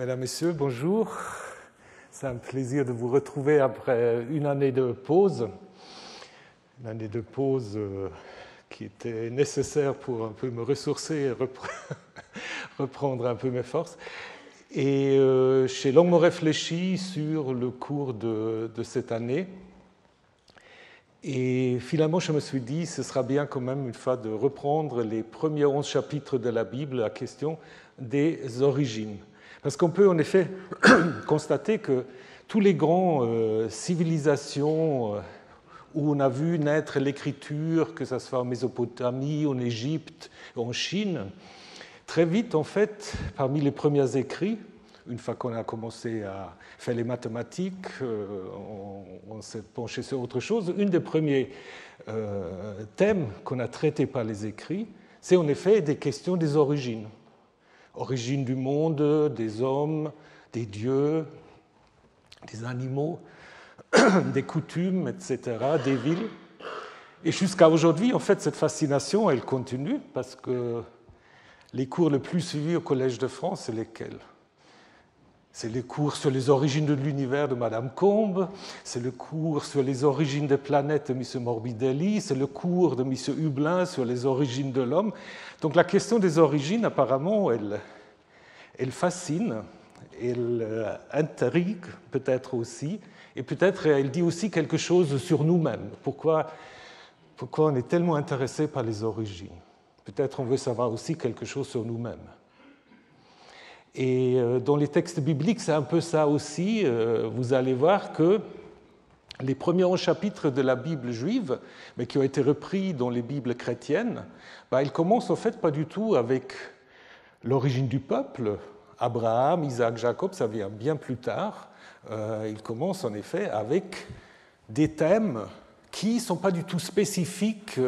Mesdames, Messieurs, bonjour. C'est un plaisir de vous retrouver après une année de pause. Une année de pause qui était nécessaire pour un peu me ressourcer et reprendre un peu mes forces. Et j'ai longuement réfléchi sur le cours de cette année. Et finalement, je me suis dit, ce sera bien quand même une fois de reprendre les premiers 11 chapitres de la Bible, la question des origines. Parce qu'on peut en effet constater que tous les grandes civilisations où on a vu naître l'écriture, que ce soit en Mésopotamie, en Égypte, en Chine, très vite, en fait, parmi les premiers écrits, une fois qu'on a commencé à faire les mathématiques, on s'est penché sur autre chose. Un des premiers thèmes qu'on a traité par les écrits, c'est en effet des questions des origines. Origine du monde, des hommes, des dieux, des animaux, des coutumes, etc., des villes. Et jusqu'à aujourd'hui, en fait, cette fascination, elle continue, parce que les cours les plus suivis au Collège de France, c'est lesquels ? C'est les cours sur les origines de l'univers de Madame Combes, c'est le cours sur les origines des planètes de M. Morbidelli, c'est le cours de M. Hublin sur les origines de l'homme. Donc la question des origines, apparemment, elle fascine, elle intrigue peut-être aussi, et peut-être elle dit aussi quelque chose sur nous-mêmes. Pourquoi on est tellement intéressé par les origines? Peut-être on veut savoir aussi quelque chose sur nous-mêmes. Et dans les textes bibliques, c'est un peu ça aussi. Vous allez voir que les premiers chapitres de la Bible juive, mais qui ont été repris dans les Bibles chrétiennes, ils commencent en fait pas du tout avec l'origine du peuple. Abraham, Isaac, Jacob, ça vient bien plus tard. Ils commencent en effet avec des thèmes qui ne sont pas du tout spécifiques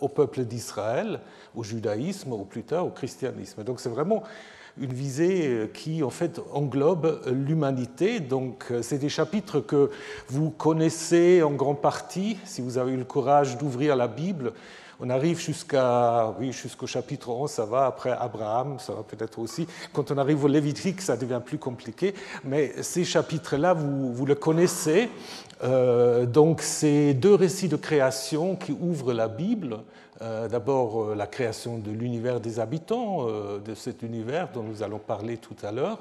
au peuple d'Israël, au judaïsme, ou plus tard au christianisme. Donc c'est vraiment une visée qui, en fait, englobe l'humanité. Donc, c'est des chapitres que vous connaissez en grande partie, si vous avez eu le courage d'ouvrir la Bible. On arrive jusqu'au chapitre 11, ça va, après Abraham, ça va peut-être aussi. Quand on arrive au Lévitique, ça devient plus compliqué. Mais ces chapitres-là, vous les connaissez. Donc, c'est deux récits de création qui ouvrent la Bible. D'abord, la création de l'univers des habitants, de cet univers dont nous allons parler tout à l'heure.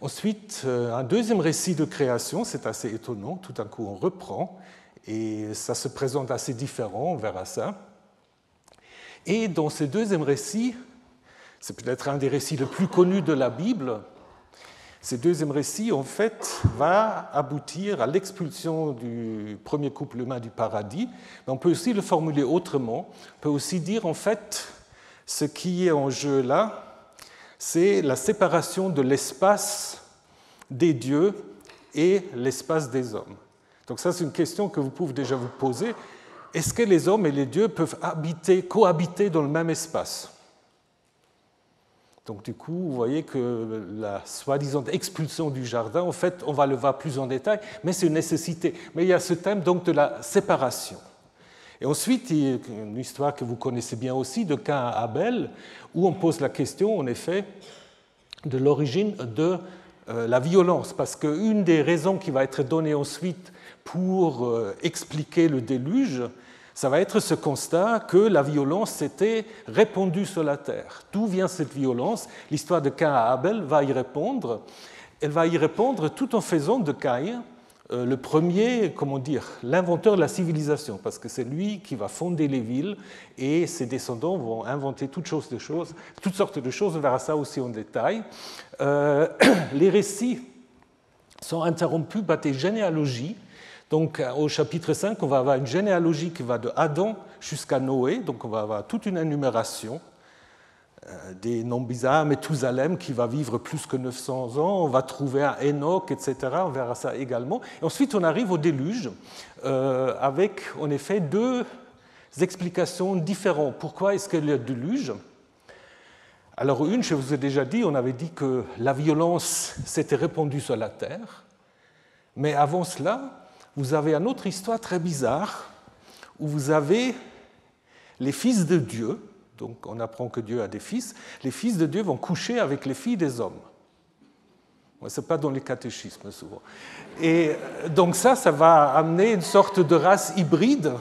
Ensuite, un deuxième récit de création, c'est assez étonnant, tout d'un coup on reprend, et ça se présente assez différent, on verra ça. Et dans ce deuxième récit, c'est peut-être un des récits les plus connus de la Bible, ce deuxième récit, en fait, va aboutir à l'expulsion du premier couple humain du paradis. Mais on peut aussi le formuler autrement. On peut aussi dire, en fait, ce qui est en jeu là, c'est la séparation de l'espace des dieux et l'espace des hommes. Donc ça, c'est une question que vous pouvez déjà vous poser. Est-ce que les hommes et les dieux peuvent cohabiter dans le même espace ? Donc du coup, vous voyez que la soi-disant expulsion du jardin, en fait, on va le voir plus en détail, mais c'est une nécessité. Mais il y a ce thème donc de la séparation. Et ensuite, il y a une histoire que vous connaissez bien aussi, de Caïn à Abel, où on pose la question, en effet, de l'origine de la violence. Parce qu'une des raisons qui va être donnée ensuite pour expliquer le déluge, ça va être ce constat que la violence s'était répandue sur la terre. D'où vient cette violence? L'histoire de Caïn à Abel va y répondre. Elle va y répondre tout en faisant de Caïn le premier, comment dire, l'inventeur de la civilisation, parce que c'est lui qui va fonder les villes et ses descendants vont inventer toutes sortes de choses. On verra ça aussi en détail. Les récits sont interrompus par des généalogies. Donc, au chapitre 5, on va avoir une généalogie qui va de Adam jusqu'à Noé. Donc, on va avoir toute une énumération des noms bizarres, Méthusalem qui va vivre plus que 900 ans. On va trouver un Enoch, etc. On verra ça également. Et ensuite, on arrive au déluge avec, en effet, deux explications différentes. Pourquoi est-ce qu'il y a le déluge ? Alors, une, je vous ai déjà dit, on avait dit que la violence s'était répandue sur la terre. Mais avant cela, vous avez une autre histoire très bizarre où vous avez les fils de Dieu, donc on apprend que Dieu a des fils, les fils de Dieu vont coucher avec les filles des hommes. Ce n'est pas dans les catéchismes, souvent. Et donc ça va amener une sorte de race hybride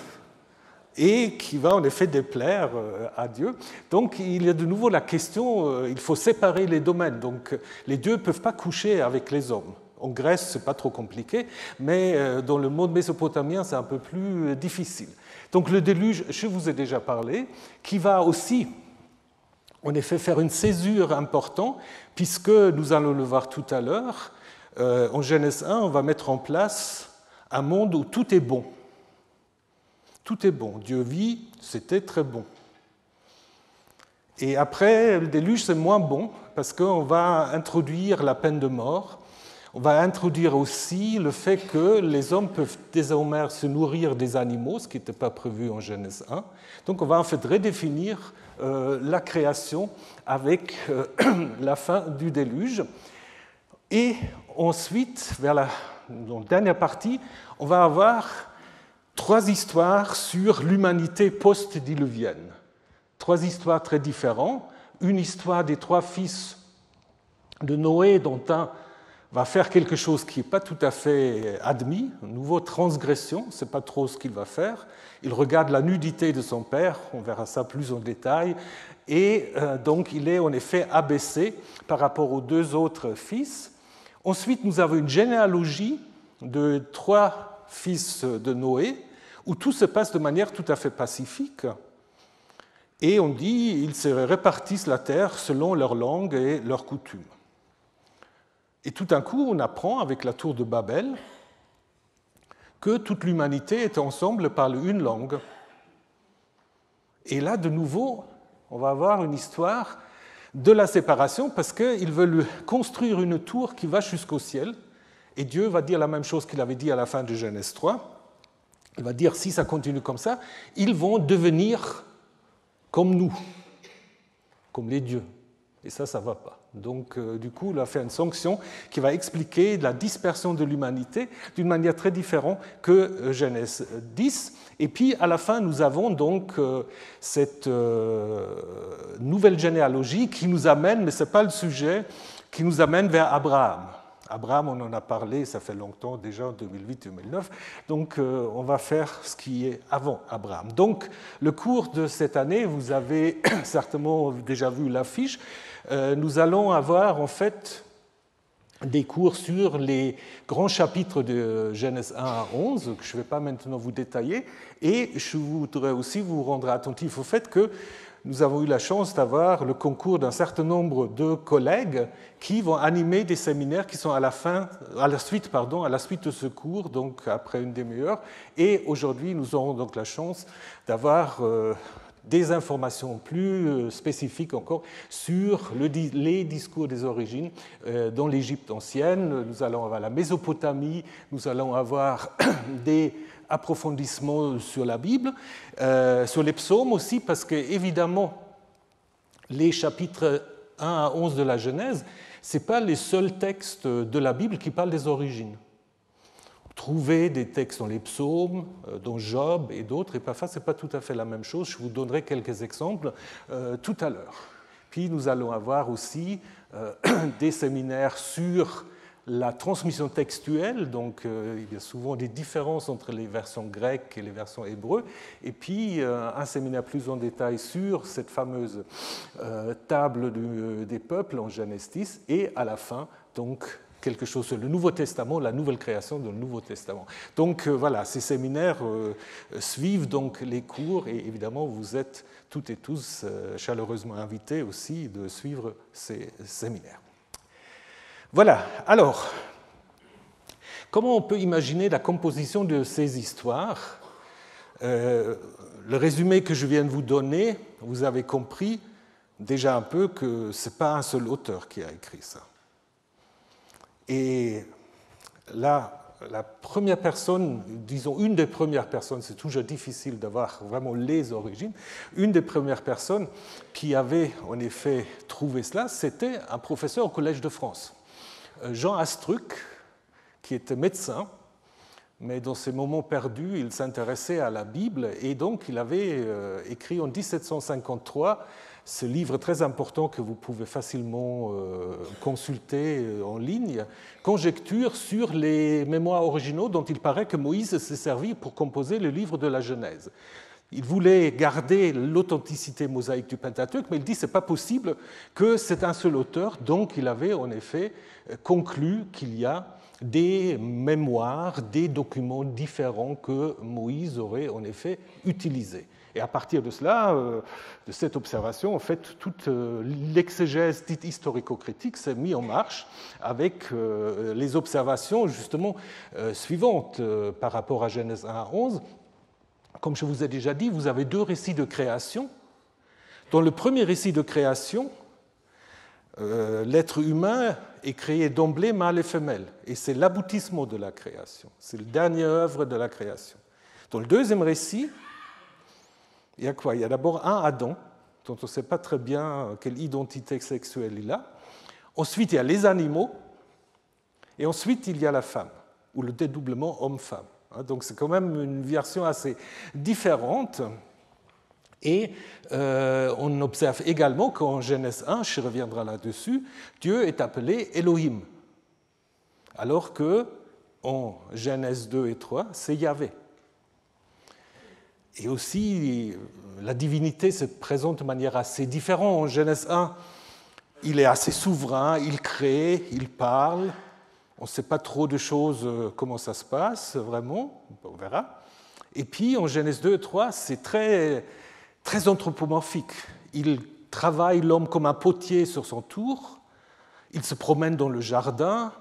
et qui va en effet déplaire à Dieu. Donc il y a de nouveau la question, il faut séparer les domaines. Donc les dieux ne peuvent pas coucher avec les hommes. En Grèce, ce n'est pas trop compliqué, mais dans le monde mésopotamien, c'est un peu plus difficile. Donc le déluge, je vous ai déjà parlé, qui va aussi, en effet, faire une césure importante, puisque nous allons le voir tout à l'heure, en Genèse 1, on va mettre en place un monde où tout est bon. Tout est bon. Dieu vit, c'était très bon. Et après, le déluge, c'est moins bon, parce qu'on va introduire la peine de mort. On va introduire aussi le fait que les hommes peuvent désormais se nourrir des animaux, ce qui n'était pas prévu en Genèse 1. Donc on va en fait redéfinir la création avec la fin du déluge. Et ensuite, dans la dernière partie, on va avoir trois histoires sur l'humanité post-diluvienne. Trois histoires très différentes. Une histoire des trois fils de Noé, dont un va faire quelque chose qui n'est pas tout à fait admis, une nouvelle transgression, ce n'est pas trop ce qu'il va faire. Il regarde la nudité de son père, on verra ça plus en détail, et donc il est en effet abaissé par rapport aux deux autres fils. Ensuite, nous avons une généalogie de trois fils de Noé, où tout se passe de manière tout à fait pacifique. Et on dit qu'ils se répartissent la terre selon leur langue et leurs coutumes. Et tout d'un coup, on apprend avec la tour de Babel que toute l'humanité est ensemble, parle une langue. Et là, de nouveau, on va avoir une histoire de la séparation parce qu'ils veulent construire une tour qui va jusqu'au ciel. Et Dieu va dire la même chose qu'il avait dit à la fin de Genèse 3. Il va dire, si ça continue comme ça, ils vont devenir comme nous, comme les dieux. Et ça ne va pas. Donc, du coup, il a fait une sanction qui va expliquer la dispersion de l'humanité d'une manière très différente que Genèse 10. Et puis, à la fin, nous avons donc cette nouvelle généalogie qui nous amène, mais ce n'est pas le sujet, qui nous amène vers Abraham. Abraham, on en a parlé, ça fait longtemps déjà, en 2008-2009. Donc, on va faire ce qui est avant Abraham. Donc, le cours de cette année, vous avez certainement déjà vu l'affiche. Nous allons avoir en fait des cours sur les grands chapitres de Genèse 1 à 11, que je ne vais pas maintenant vous détailler. Et je voudrais aussi vous rendre attentif au fait que nous avons eu la chance d'avoir le concours d'un certain nombre de collègues qui vont animer des séminaires qui sont à la suite de ce cours, donc après une demi-heure. Et aujourd'hui, nous aurons donc la chance d'avoir des informations plus spécifiques encore sur les discours des origines dans l'Égypte ancienne. Nous allons avoir la Mésopotamie, nous allons avoir des approfondissement sur la Bible, sur les psaumes aussi, parce que évidemment, les chapitres 1 à 11 de la Genèse, ce n'est pas les seuls textes de la Bible qui parlent des origines. Trouver des textes dans les psaumes, dans Job et d'autres, et parfois, ce n'est pas tout à fait la même chose. Je vous donnerai quelques exemples tout à l'heure. Puis nous allons avoir aussi des séminaires sur la transmission textuelle, donc il y a souvent des différences entre les versions grecques et les versions hébreux, et puis un séminaire plus en détail sur cette fameuse table des peuples en Genèse 10, et à la fin, donc, quelque chose sur le Nouveau Testament, la nouvelle création dans le Nouveau Testament. Donc voilà, ces séminaires suivent donc les cours, et évidemment, vous êtes toutes et tous chaleureusement invités aussi de suivre ces séminaires. Voilà, alors, comment on peut imaginer la composition de ces histoires? Le résumé que je viens de vous donner, vous avez compris déjà un peu que ce n'est pas un seul auteur qui a écrit ça. Et là, la première personne, disons une des premières personnes, c'est toujours difficile d'avoir vraiment les origines, une des premières personnes qui avait en effet trouvé cela, c'était un professeur au Collège de France. Jean Astruc, qui était médecin, mais dans ces moments perdus, il s'intéressait à la Bible et donc il avait écrit en 1753 ce livre très important que vous pouvez facilement consulter en ligne, Conjectures sur les mémoires originaux dont il paraît que Moïse s'est servi pour composer le livre de la Genèse. Il voulait garder l'authenticité mosaïque du Pentateuque, mais il dit que ce n'est pas possible que c'est un seul auteur, donc il avait en effet conclu qu'il y a des mémoires, des documents différents que Moïse aurait en effet utilisés. Et à partir de cela, de cette observation, en fait, toute l'exégèse dite historico-critique s'est mise en marche avec les observations justement suivantes par rapport à Genèse 1 à 11. Comme je vous ai déjà dit, vous avez deux récits de création. Dans le premier récit de création, l'être humain est créé d'emblée mâle et femelle. Et c'est l'aboutissement de la création. C'est la dernière œuvre de la création. Dans le deuxième récit, il y a quoi? Il y a d'abord un Adam, dont on ne sait pas très bien quelle identité sexuelle il a. Ensuite, il y a les animaux. Et ensuite, il y a la femme, ou le dédoublement homme-femme. Donc, c'est quand même une version assez différente. Et on observe également qu'en Genèse 1, je reviendrai là-dessus, Dieu est appelé Elohim. Alors qu'en Genèse 2 et 3, c'est Yahvé. Et aussi, la divinité se présente de manière assez différente. En Genèse 1, il est assez souverain, il crée, il parle. On ne sait pas trop de choses, comment ça se passe, vraiment, on verra. Et puis, en Genèse 2 et 3, c'est très, très anthropomorphique. Il travaille l'homme comme un potier sur son tour, il se promène dans le jardin,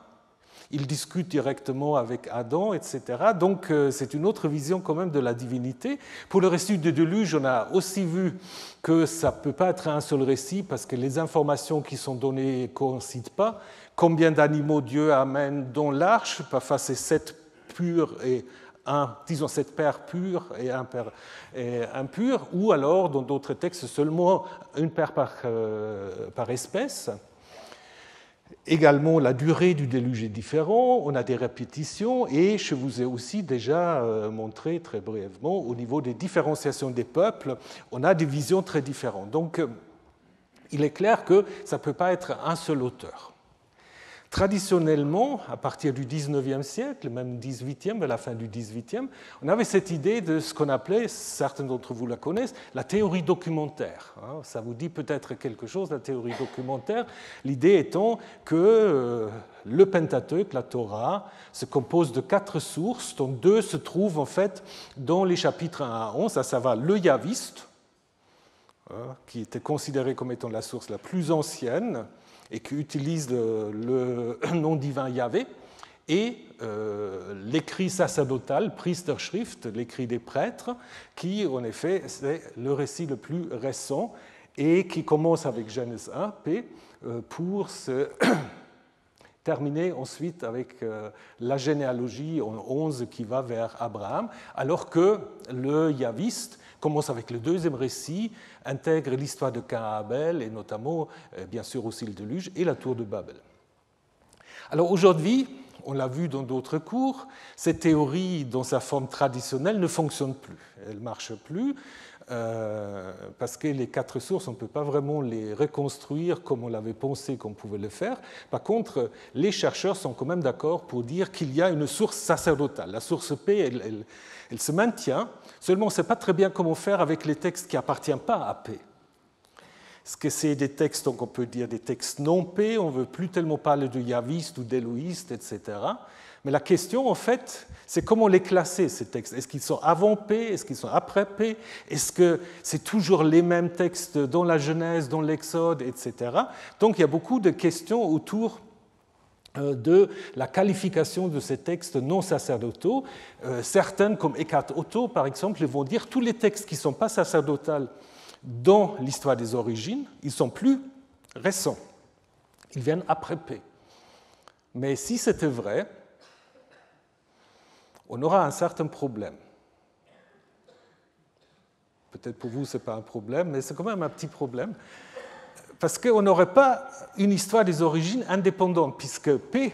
il discute directement avec Adam, etc. Donc, c'est une autre vision quand même de la divinité. Pour le récit du déluge, on a aussi vu que ça ne peut pas être un seul récit parce que les informations qui sont données ne coïncident pas. Combien d'animaux Dieu amène dans l'arche? Parfois, c'est 7 paires pures et un paire impure, ou alors, dans d'autres textes, seulement une paire par espèce. Également, la durée du déluge est différente, on a des répétitions, et je vous ai aussi déjà montré très brièvement, au niveau des différenciations des peuples, on a des visions très différentes. Donc, il est clair que ça ne peut pas être un seul auteur. Traditionnellement, à partir du XIXe siècle, même XVIIIe, à la fin du XVIIIe, on avait cette idée de ce qu'on appelait, certains d'entre vous la connaissent, la théorie documentaire. Ça vous dit peut-être quelque chose, la théorie documentaire, l'idée étant que le Pentateuque, la Torah, se compose de 4 sources, dont 2 se trouvent en fait dans les chapitres 1 à 11, à savoir le Yahviste, qui était considéré comme étant la source la plus ancienne, et qui utilise le nom divin Yahvé, et l'écrit sacerdotal, Priesterschrift, l'écrit des prêtres, qui, en effet, c'est le récit le plus récent, et qui commence avec Genèse 1, P, pour se terminer ensuite avec la généalogie en 11 qui va vers Abraham, alors que le Yahviste commence avec le deuxième récit, intègre l'histoire de Caïn et Abel, et notamment, bien sûr, aussi le déluge et la tour de Babel. Alors aujourd'hui, on l'a vu dans d'autres cours, cette théorie, dans sa forme traditionnelle, ne fonctionne plus. Elle ne marche plus, parce que les 4 sources, on ne peut pas vraiment les reconstruire comme on l'avait pensé qu'on pouvait le faire. Par contre, les chercheurs sont quand même d'accord pour dire qu'il y a une source sacerdotale. La source P, elle se maintient, seulement on ne sait pas très bien comment faire avec les textes qui n'appartiennent pas à P. Est-ce que c'est des textes, donc on peut dire des textes non P, on ne veut plus tellement parler de yaviste ou d'éloïste, etc. Mais la question, en fait, c'est comment les classer, ces textes. Est-ce qu'ils sont avant P? Est-ce qu'ils sont après P? Est-ce que c'est toujours les mêmes textes dans la Genèse, dans l'Exode, etc. Donc il y a beaucoup de questions autour de la qualification de ces textes non sacerdotaux. Certaines, comme Eckhart Otto, par exemple, vont dire que tous les textes qui ne sont pas sacerdotaux dans l'histoire des origines, ils sont plus récents. Ils viennent après P. Mais si c'était vrai, on aura un certain problème. Peut-être pour vous, ce n'est pas un problème, mais c'est quand même un petit problème. Parce qu'on n'aurait pas une histoire des origines indépendante, puisque P,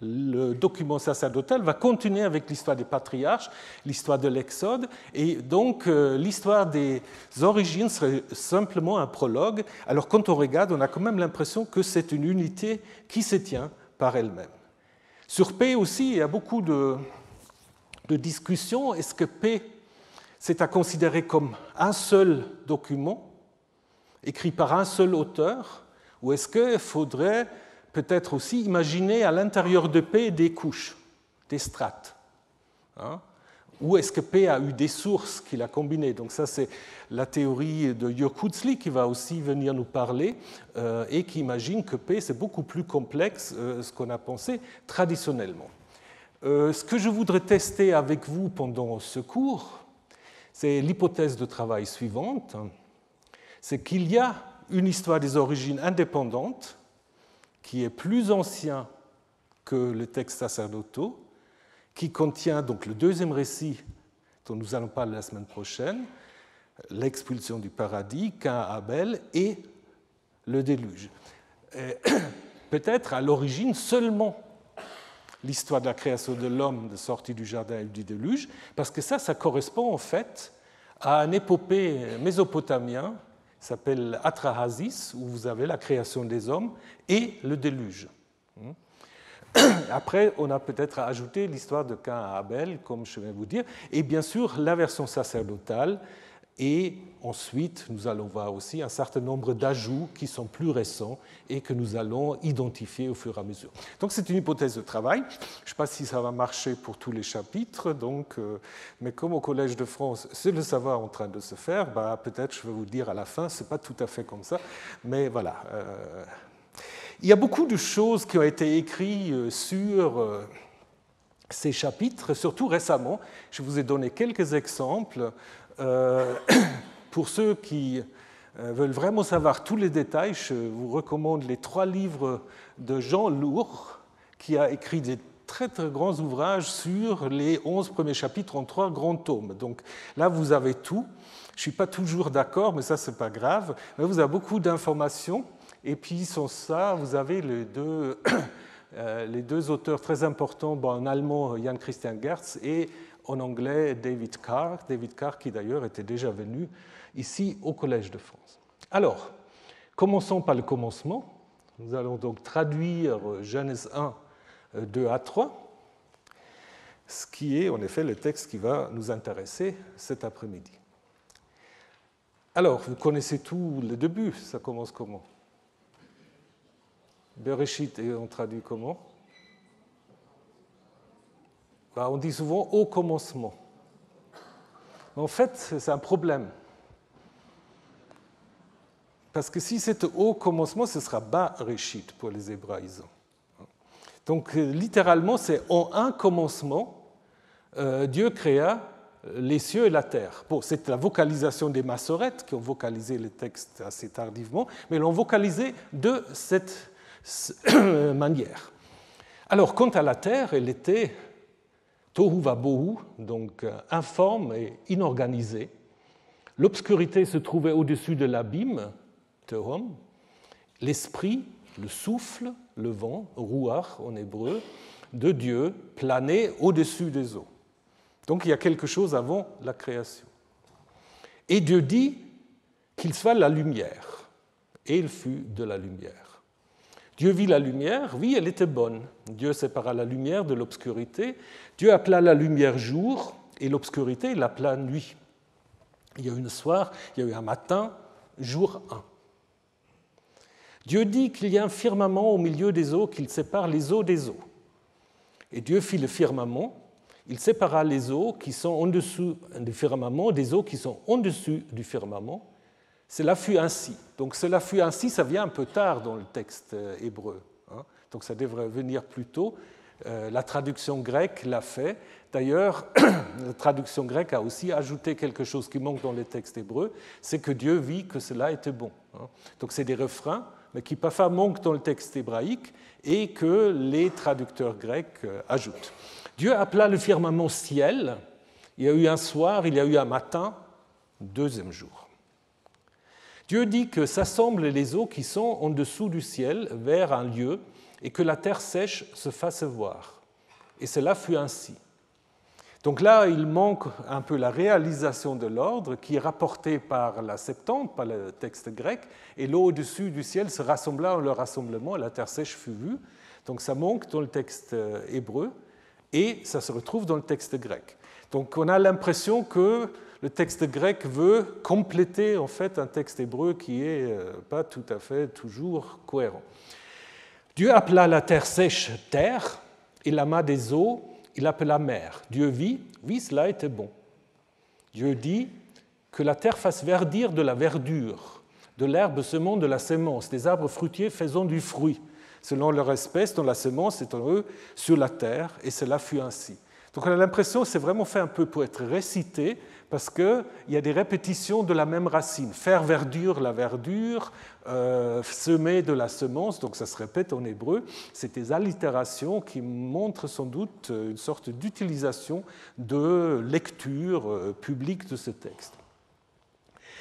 le document sacerdotal va continuer avec l'histoire des patriarches, l'histoire de l'Exode, et donc l'histoire des origines serait simplement un prologue. Alors quand on regarde, on a quand même l'impression que c'est une unité qui se tient par elle-même. Sur P aussi, il y a beaucoup de discussions. Est-ce que P, c'est à considérer comme un seul document, écrit par un seul auteur, ou est-ce qu'il faudrait peut-être aussi imaginer à l'intérieur de P des couches, des strates, hein? Ou est-ce que P a eu des sources qu'il a combinées? Donc ça, c'est la théorie de Jokutzli qui va aussi venir nous parler et qui imagine que P, c'est beaucoup plus complexe ce qu'on a pensé traditionnellement. Ce que je voudrais tester avec vous pendant ce cours, c'est l'hypothèse de travail suivante, c'est qu'il y a une histoire des origines indépendantes qui est plus ancien que le texte sacerdotaux, qui contient donc le deuxième récit dont nous allons parler la semaine prochaine, l'expulsion du paradis, Caïn, Abel et le déluge. Peut-être à l'origine seulement l'histoire de la création de l'homme, de sortie du jardin et du déluge, parce que ça correspond en fait à un épopée mésopotamien qui s'appelle Atrahasis, où vous avez la création des hommes et le déluge. Après, on a peut-être ajouté l'histoire de Caïn à Abel, comme je vais vous dire, et bien sûr la version sacerdotale, et ensuite nous allons voir aussi un certain nombre d'ajouts qui sont plus récents et que nous allons identifier au fur et à mesure. Donc c'est une hypothèse de travail, je ne sais pas si ça va marcher pour tous les chapitres, donc, mais comme au Collège de France, c'est le savoir en train de se faire, bah, peut-être je vais vous dire à la fin, ce n'est pas tout à fait comme ça, mais voilà. Il y a beaucoup de choses qui ont été écrites sur ces chapitres, surtout récemment. Je vous ai donné quelques exemples. Pour ceux qui veulent vraiment savoir tous les détails, je vous recommande les 3 livres de Jean Lourd, qui a écrit des très grands ouvrages sur les 11 premiers chapitres en 3 grands tomes. Donc là, vous avez tout. Je ne suis pas toujours d'accord, mais ça, ce n'est pas grave. Mais vous avez beaucoup d'informations. Et puis, sans ça, vous avez les deux auteurs très importants, bon, en allemand, Jan Christian Gertz, et en anglais, David Carr. David Carr qui, d'ailleurs, était déjà venu ici au Collège de France. Alors, commençons par le commencement. Nous allons donc traduire Genèse 1, 2 à 3, ce qui est, en effet, le texte qui va nous intéresser cet après-midi. Alors, vous connaissez tout le début, ça commence comment ? Bereshit, et on traduit comment? On dit souvent « au commencement ». En fait, c'est un problème. Parce que si c'est « au commencement », ce sera « Bereshit » pour les hébraïsants. Donc, littéralement, c'est « en un commencement, Dieu créa les cieux et la terre ». Bon, c'est la vocalisation des Massorètes qui ont vocalisé le texte assez tardivement, mais l'ont vocalisé de cette manière. Alors, quant à la terre, elle était Tohu Vabohu, donc informe et inorganisée. L'obscurité se trouvait au-dessus de l'abîme, Tehom. L'esprit, le souffle, le vent, ruach en hébreu, de Dieu planait au-dessus des eaux. Donc, il y a quelque chose avant la création. Et Dieu dit qu'il soit la lumière. Et il fut de la lumière. Dieu vit la lumière, oui, elle était bonne. Dieu sépara la lumière de l'obscurité. Dieu appela la lumière jour et l'obscurité, il l'appela nuit. Il y a eu un soir, il y a eu un matin, jour 1. Dieu dit qu'il y a un firmament au milieu des eaux, qu'il sépare les eaux des eaux. Et Dieu fit le firmament, il sépara les eaux qui sont en dessous du firmament, des eaux qui sont en dessus du firmament. Cela fut ainsi. Donc, cela fut ainsi, ça vient un peu tard dans le texte hébreu. Donc, ça devrait venir plus tôt. La traduction grecque l'a fait. D'ailleurs, la traduction grecque a aussi ajouté quelque chose qui manque dans les textes hébreux, c'est que Dieu vit que cela était bon. Donc, c'est des refrains, mais qui parfois manquent dans le texte hébraïque et que les traducteurs grecs ajoutent. Dieu appela le firmament ciel. Il y a eu un soir, il y a eu un matin, deuxième jour. Dieu dit que s'assemblent les eaux qui sont en dessous du ciel vers un lieu et que la terre sèche se fasse voir. Et cela fut ainsi. Donc là, il manque un peu la réalisation de l'ordre qui est rapportée par la Septante, par le texte grec, et l'eau au-dessus du ciel se rassembla en leur rassemblement, et la terre sèche fut vue. Donc ça manque dans le texte hébreu, et ça se retrouve dans le texte grec. Donc on a l'impression que le texte grec veut compléter en fait un texte hébreu qui n'est pas tout à fait toujours cohérent. Dieu appela la terre sèche « terre », et l'amas des eaux, il appela « mer ». Dieu vit, oui, cela était bon. Dieu dit que la terre fasse verdir de la verdure, de l'herbe semant de la semence, des arbres fruitiers faisant du fruit, selon leur espèce, dont la semence est en eux, sur la terre, et cela fut ainsi. Donc on a l'impression que c'est vraiment fait un peu pour être récité, parce qu'il y a des répétitions de la même racine. Faire verdure, la verdure, semer de la semence, donc ça se répète en hébreu. C'est des allitérations qui montrent sans doute une sorte d'utilisation de lecture publique de ce texte.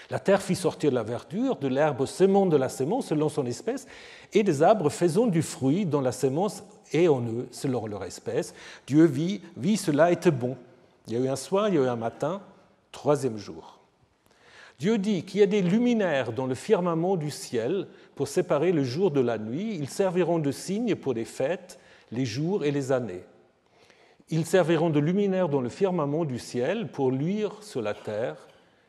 La terre fit sortir la verdure, de l'herbe semant de la semence selon son espèce, et des arbres faisant du fruit dont la semence est en eux selon leur espèce. Dieu vit, cela était bon. Il y a eu un soir, il y a eu un matin. Troisième jour. Dieu dit qu'il y a des luminaires dans le firmament du ciel pour séparer le jour de la nuit. Ils serviront de signes pour les fêtes, les jours et les années. Ils serviront de luminaires dans le firmament du ciel pour luire sur la terre.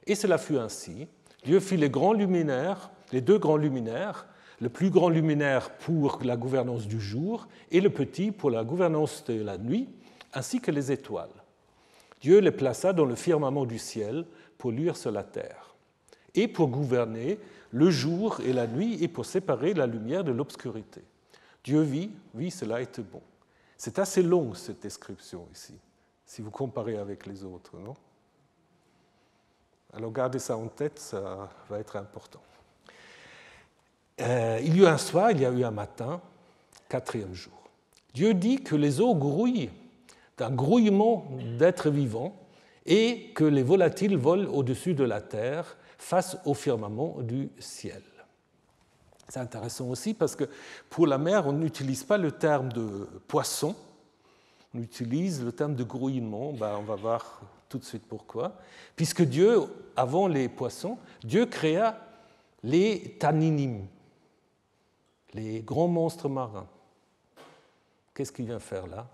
Et cela fut ainsi. Dieu fit les grands luminaires, les deux grands luminaires, le plus grand luminaire pour la gouvernance du jour et le petit pour la gouvernance de la nuit, ainsi que les étoiles. Dieu les plaça dans le firmament du ciel pour luire sur la terre et pour gouverner le jour et la nuit et pour séparer la lumière de l'obscurité. Dieu vit, cela était bon. C'est assez long cette description ici, si vous comparez avec les autres, non? Alors gardez ça en tête, ça va être important. Il y a eu un soir, il y a eu un matin, quatrième jour. Dieu dit que les eaux grouillent d'un grouillement d'êtres vivants et que les volatiles volent au-dessus de la terre face au firmament du ciel. C'est intéressant aussi parce que pour la mer, on n'utilise pas le terme de poisson, on utilise le terme de grouillement, on va voir tout de suite pourquoi. Puisque Dieu, avant les poissons, Dieu créa les taninim, les grands monstres marins. Qu'est-ce qu'il vient faire là ?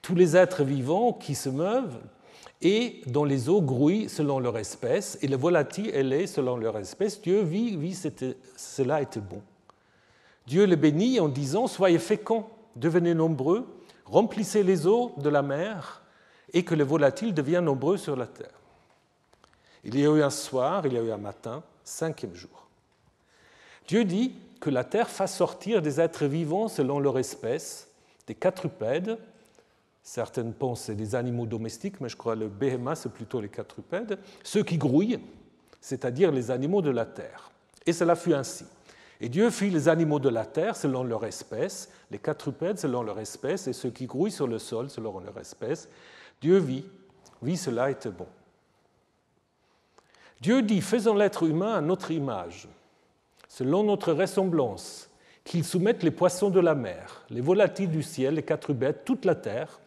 Tous les êtres vivants qui se meuvent et dont les eaux grouillent selon leur espèce, et le volatil est selon leur espèce. Dieu vit, cela était bon. Dieu le bénit en disant « Soyez féconds, devenez nombreux, remplissez les eaux de la mer, et que le volatil devienne nombreux sur la terre. » Il y a eu un soir, il y a eu un matin, cinquième jour. Dieu dit que la terre fasse sortir des êtres vivants selon leur espèce, des quadrupèdes. Certaines pensent c'est des animaux domestiques, mais je crois que le béhéma, c'est plutôt les quadrupèdes, ceux qui grouillent, c'est-à-dire les animaux de la terre. Et cela fut ainsi. Et Dieu fit les animaux de la terre selon leur espèce, les quadrupèdes selon leur espèce, et ceux qui grouillent sur le sol selon leur espèce. Dieu vit, cela était bon. Dieu dit, faisons l'être humain à notre image, selon notre ressemblance, qu'ils soumettent les poissons de la mer, les volatiles du ciel, les quadrupèdes, toute la terre,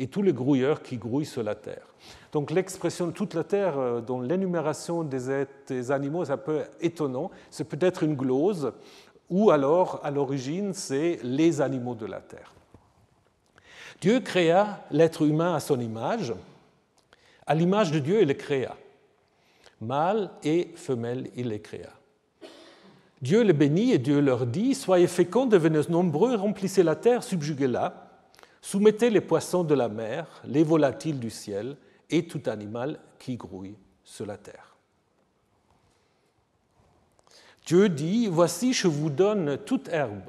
et tous les grouilleurs qui grouillent sur la terre. Donc l'expression « toute la terre » dans l'énumération des animaux, c'est un peu étonnant. C'est peut-être une glose, ou alors, à l'origine, c'est les animaux de la terre. Dieu créa l'être humain à son image. À l'image de Dieu, il le créa. Mâle et femelle, il les créa. Dieu les bénit et Dieu leur dit « Soyez féconds, devenez nombreux, remplissez la terre, subjuguez-la. » Soumettez les poissons de la mer, les volatiles du ciel et tout animal qui grouille sur la terre. Dieu dit, voici, je vous donne toute herbe,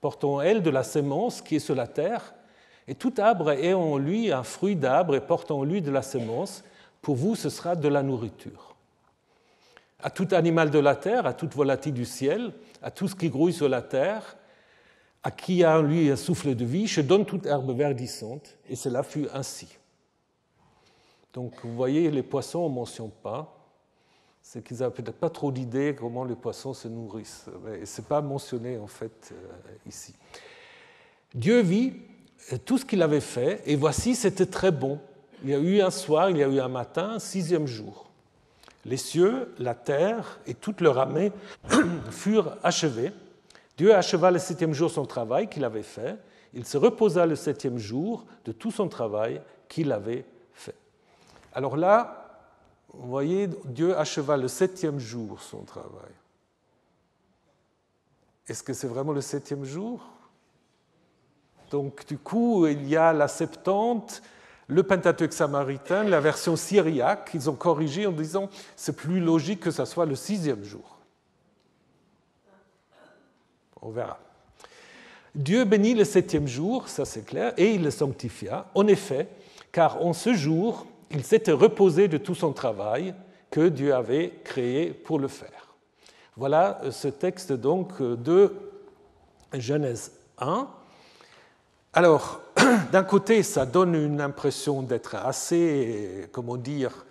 portant en elle de la semence qui est sur la terre, et tout arbre ayant en lui un fruit d'arbre et portant en lui de la semence, pour vous ce sera de la nourriture. À tout animal de la terre, à toute volatile du ciel, à tout ce qui grouille sur la terre, à qui a en lui un souffle de vie, je donne toute herbe verdissante, et cela fut ainsi. Donc vous voyez, les poissons, on ne mentionne pas. c'est qu'ils n'avaient peut-être pas trop d'idées comment les poissons se nourrissent. Mais ce n'est pas mentionné, en fait, ici. Dieu vit tout ce qu'il avait fait, et voici, c'était très bon. Il y a eu un soir, il y a eu un matin, un sixième jour. Les cieux, la terre et toute leur armée furent achevés. Dieu acheva le septième jour son travail qu'il avait fait. Il se reposa le septième jour de tout son travail qu'il avait fait. Alors là, vous voyez, Dieu acheva le septième jour son travail. Est-ce que c'est vraiment le septième jour? Donc, du coup, il y a la Septante, le Pentateuque samaritain, la version syriaque, ils ont corrigé en disant « c'est plus logique que ça soit le sixième jour ». On verra. Dieu bénit le septième jour, ça c'est clair, et il le sanctifia, en effet, car en ce jour, il s'était reposé de tout son travail que Dieu avait créé pour le faire. Voilà ce texte donc de Genèse 1. Alors, d'un côté, ça donne une impression d'être assez, comment dire,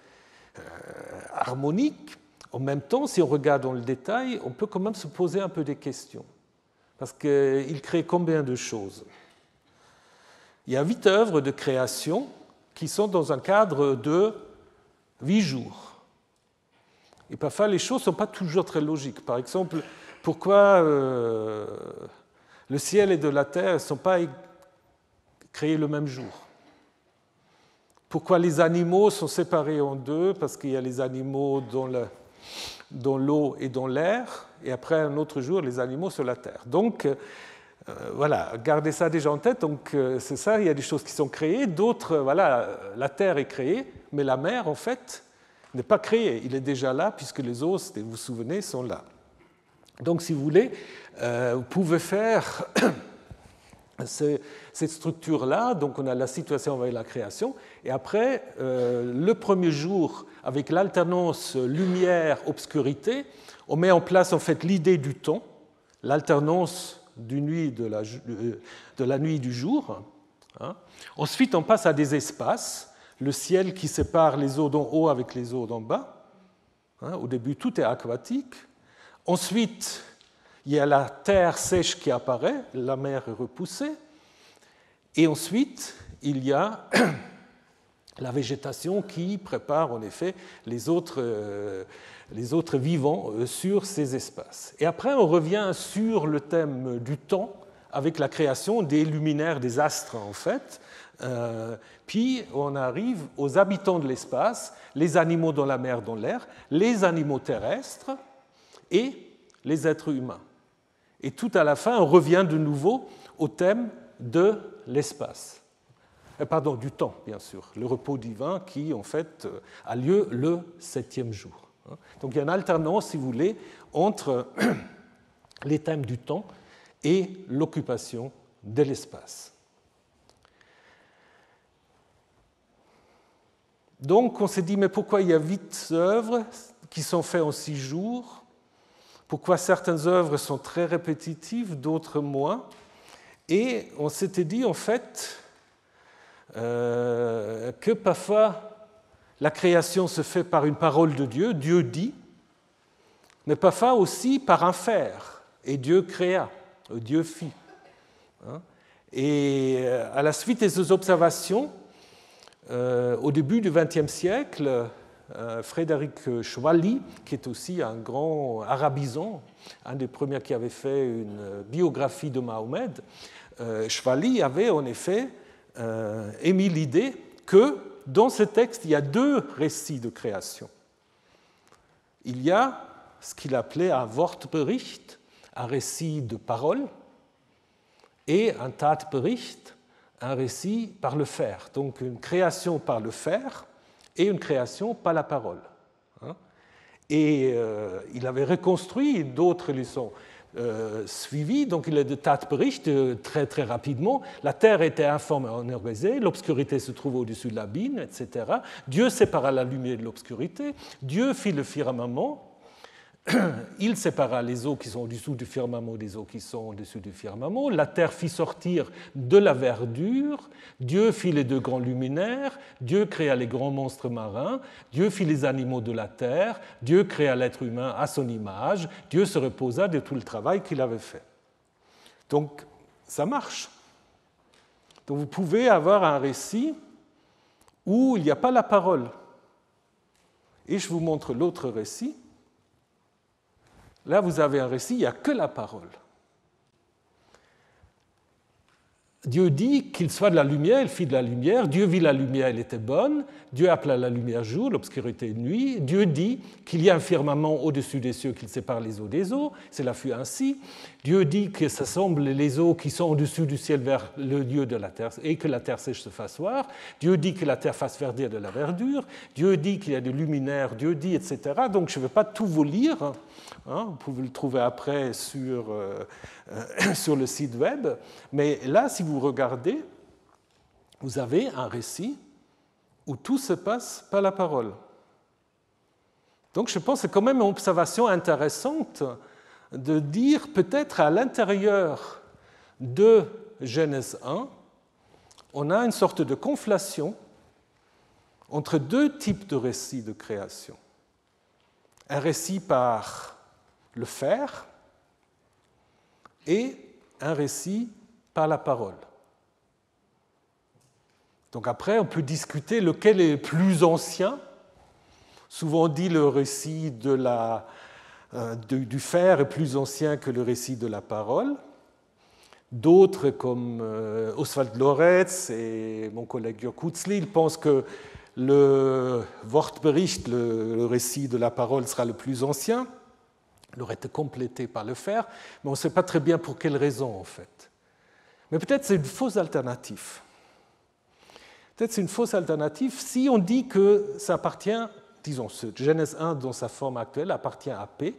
harmonique. En même temps, si on regarde dans le détail, on peut quand même se poser un peu des questions. Parce qu'il crée combien de choses? Il y a 8 œuvres de création qui sont dans un cadre de 8 jours. Et parfois, les choses ne sont pas toujours très logiques. Par exemple, pourquoi le ciel et de la terre ne sont pas créés le même jour. Pourquoi les animaux sont séparés en deux? Parce qu'il y a les animaux dans l'eau et dans l'air, et après un autre jour, les animaux sur la terre. Donc, voilà, gardez ça déjà en tête. Donc, c'est ça, il y a des choses qui sont créées, d'autres, voilà, la terre est créée, mais la mer, en fait, n'est pas créée. Il est déjà là, puisque les os, vous vous souvenez, sont là. Donc, si vous voulez, vous pouvez faire cette structure-là, donc on a la situation avec la création, et après, le premier jour, avec l'alternance lumière-obscurité, on met en place en fait l'idée du temps, l'alternance du nuit de la nuit du jour. Hein. Ensuite, on passe à des espaces, le ciel qui sépare les eaux d'en haut avec les eaux d'en bas. Hein. Au début, tout est aquatique. Ensuite, il y a la terre sèche qui apparaît, la mer est repoussée, et ensuite, il y a la végétation qui prépare en effet les autres vivants sur ces espaces. Et après, on revient sur le thème du temps, avec la création des luminaires, des astres en fait, puis on arrive aux habitants de l'espace, les animaux dans la mer, dans l'air, les animaux terrestres et les êtres humains. Et tout à la fin, on revient de nouveau au thème de l'espace. Pardon, du temps, bien sûr. Le repos divin qui, en fait, a lieu le septième jour. Donc il y a une alternance, si vous voulez, entre les thèmes du temps et l'occupation de l'espace. Donc on s'est dit, mais pourquoi il y a 8 œuvres qui sont faites en 6 jours? Pourquoi certaines œuvres sont très répétitives, d'autres moins? Et on s'était dit, en fait, que parfois la création se fait par une parole de Dieu, Dieu dit, mais parfois aussi par un faire, et Dieu créa, Dieu fit. Et à la suite de ces observations, au début du XXe siècle, Frédéric Chouali, qui est aussi un grand arabisant, un des premiers qui avait fait une biographie de Mahomet, Chouali avait en effet émis l'idée que dans ce texte, il y a 2 récits de création. Il y a ce qu'il appelait un Wortbericht, un récit de parole, et un Tatbericht, un récit par le faire. Donc une création par le faire, et une création par la parole. Et il avait reconstruit, d'autres les sont suivis, donc il est de Tatbericht très très rapidement. La terre était informe et organisée, l'obscurité se trouve au-dessus de l'abîme, etc. Dieu sépara la lumière de l'obscurité, Dieu fit le firmament, Il sépara les eaux qui sont au-dessous du firmament des eaux qui sont au-dessus du firmament. La terre fit sortir de la verdure. Dieu fit les deux grands luminaires. Dieu créa les grands monstres marins. Dieu fit les animaux de la terre. Dieu créa l'être humain à son image. Dieu se reposa de tout le travail qu'il avait fait. Donc, ça marche. Donc, vous pouvez avoir un récit où il n'y a pas la parole. Et je vous montre l'autre récit. Là, vous avez un récit, il n'y a que la parole. Dieu dit qu'il soit de la lumière, il fit de la lumière. Dieu vit la lumière, elle était bonne. Dieu appela la lumière jour, l'obscurité nuit. Dieu dit qu'il y a un firmament au-dessus des cieux qui sépare les eaux des eaux. Cela fut ainsi. Dieu dit que s'assemblent les eaux qui sont au-dessus du ciel vers le lieu de la terre et que la terre sèche se fasse voir. Dieu dit que la terre fasse verdir de la verdure. Dieu dit qu'il y a des luminaires. Dieu dit, etc. Donc, je ne vais pas tout vous lire. Vous pouvez le trouver après sur le site web. Mais là, si vous regardez, vous avez un récit où tout se passe par la parole. Donc je pense que c'est quand même une observation intéressante de dire peut-être à l'intérieur de Genèse 1, on a une sorte de conflation entre deux types de récits de création. Un récit par le faire et un récit par la parole. Donc après, on peut discuter lequel est le plus ancien. Souvent on dit le récit du faire est plus ancien que le récit de la parole. D'autres, comme Oswald Loretz et mon collègue Jokutzli, ils pensent que le Wortbericht, le récit de la parole, sera le plus ancien. Il aurait été complété par le faire, mais on ne sait pas très bien pour quelle raison en fait. Mais peut-être c'est une fausse alternative. Peut-être c'est une fausse alternative si on dit que ça appartient, disons, ce Genèse 1 dans sa forme actuelle appartient à P.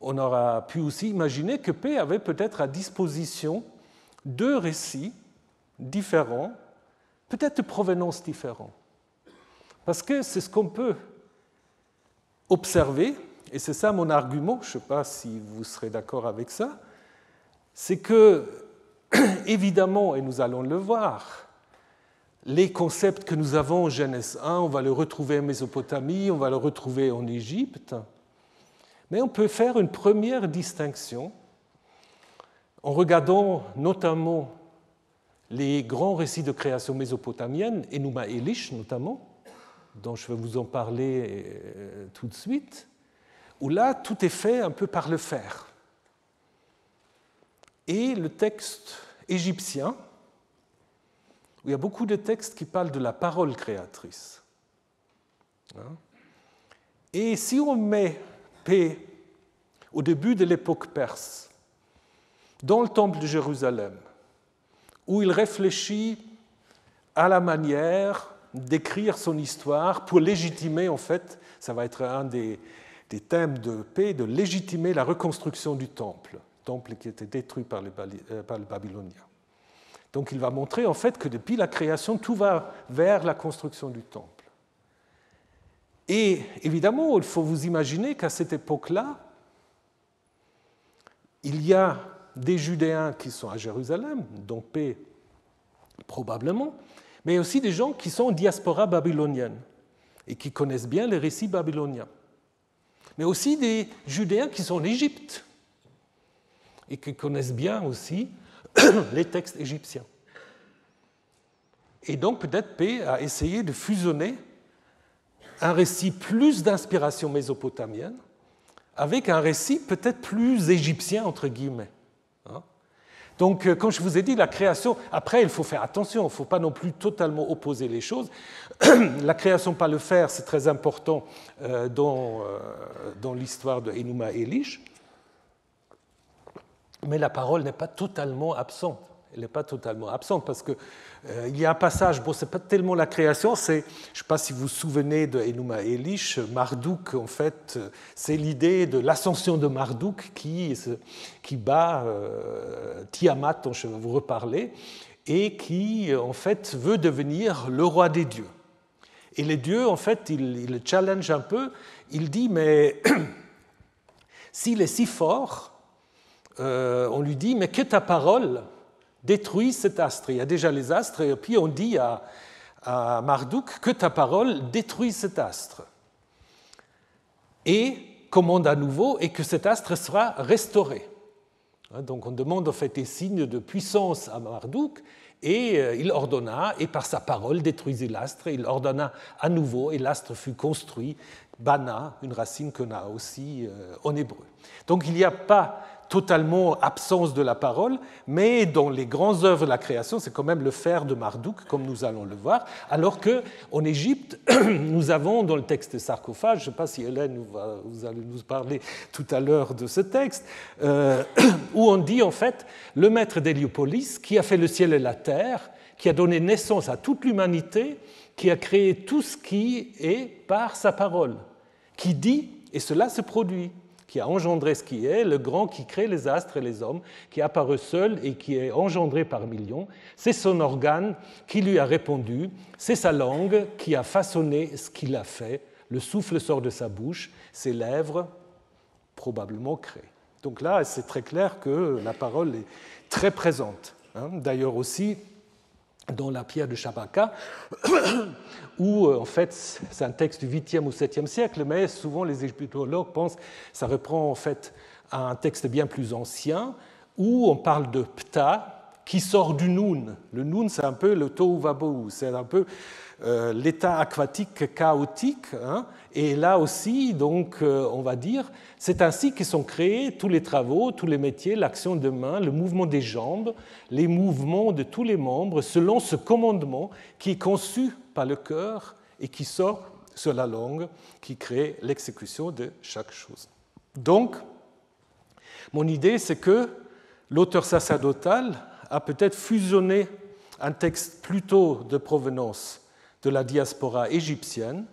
On aura pu aussi imaginer que P avait peut-être à disposition deux récits différents, peut-être de provenance différente. Parce que c'est ce qu'on peut observer, et c'est ça mon argument, je ne sais pas si vous serez d'accord avec ça, c'est que évidemment, et nous allons le voir, les concepts que nous avons en Genèse 1, on va les retrouver en Mésopotamie, on va les retrouver en Égypte, mais on peut faire une première distinction en regardant notamment les grands récits de création mésopotamienne, Enûma Eliš notamment, dont je vais vous en parler tout de suite, où là, tout est fait un peu par le faire. Et le texte égyptien, où il y a beaucoup de textes qui parlent de la parole créatrice. Et si on met P au début de l'époque perse, dans le temple de Jérusalem, où il réfléchit à la manière d'écrire son histoire pour légitimer, en fait, ça va être un des thèmes de P, de légitimer la reconstruction du temple. Temple qui était détruit par les Babyloniens. Donc il va montrer en fait que depuis la création, tout va vers la construction du temple. Et évidemment, il faut vous imaginer qu'à cette époque-là, il y a des Judéens qui sont à Jérusalem, donc P probablement, mais aussi des gens qui sont en diaspora babylonienne et qui connaissent bien les récits babyloniens. Mais aussi des Judéens qui sont en Égypte et qui connaissent bien aussi les textes égyptiens. Et donc peut-être P a essayé de fusionner un récit plus d'inspiration mésopotamienne avec un récit peut-être plus égyptien, entre guillemets. Donc, comme je vous ai dit, la création... Après, il faut faire attention, il ne faut pas non plus totalement opposer les choses. La création par le faire, c'est très important dans l'histoire de Enûma Eliš. Mais la parole n'est pas totalement absente. Elle n'est pas totalement absente parce qu'il y a un passage, bon, ce n'est pas tellement la création, c'est, je ne sais pas si vous vous souvenez de Enûma Eliš, Marduk, en fait, c'est l'idée de l'ascension de Marduk qui bat Tiamat, dont je vais vous reparler, et qui, en fait, veut devenir le roi des dieux. Et les dieux, en fait, ils le challengent un peu, ils disent, mais S'il est si fort, on lui dit « Mais que ta parole détruit cet astre ». Il y a déjà les astres, et puis on dit à Marduk « Que ta parole détruit cet astre ». Et commande à nouveau et que cet astre sera restauré. Donc on demande en fait des signes de puissance à Marduk et il ordonna, et par sa parole détruisit l'astre, il ordonna à nouveau et l'astre fut construit, bana, une racine qu'on a aussi en hébreu. Donc il n'y a pas totalement absence de la parole, mais dans les grandes œuvres de la création, c'est quand même le faire de Marduk, comme nous allons le voir, alors qu'en Égypte, nous avons dans le texte des sarcophages, je ne sais pas si Hélène, vous allez nous parler tout à l'heure de ce texte, où on dit en fait, le maître d'Héliopolis, qui a fait le ciel et la terre, qui a donné naissance à toute l'humanité, qui a créé tout ce qui est par sa parole, qui dit, et cela se produit, qui a engendré ce qui est, le grand qui crée les astres et les hommes, qui apparut seul et qui est engendré par millions. C'est son organe qui lui a répondu, c'est sa langue qui a façonné ce qu'il a fait, le souffle sort de sa bouche, ses lèvres probablement créées. Donc là, c'est très clair que la parole est très présente. D'ailleurs aussi, dans la pierre de Shabaka, où en fait c'est un texte du 8e ou 7e siècle, mais souvent les égyptologues pensent que ça reprend en fait à un texte bien plus ancien, où on parle de Ptah qui sort du Nun. Le Nun, c'est un peu le Tohu Vabohu, c'est un peu l'état aquatique chaotique. Et là aussi, donc, on va dire, c'est ainsi que sont créés tous les travaux, tous les métiers, l'action de main, le mouvement des jambes, les mouvements de tous les membres, selon ce commandement qui est conçu par le cœur et qui sort sur la langue, qui crée l'exécution de chaque chose. Donc, mon idée, c'est que l'auteur sacerdotal a peut-être fusionné un texte plutôt de provenance de la diaspora égyptienne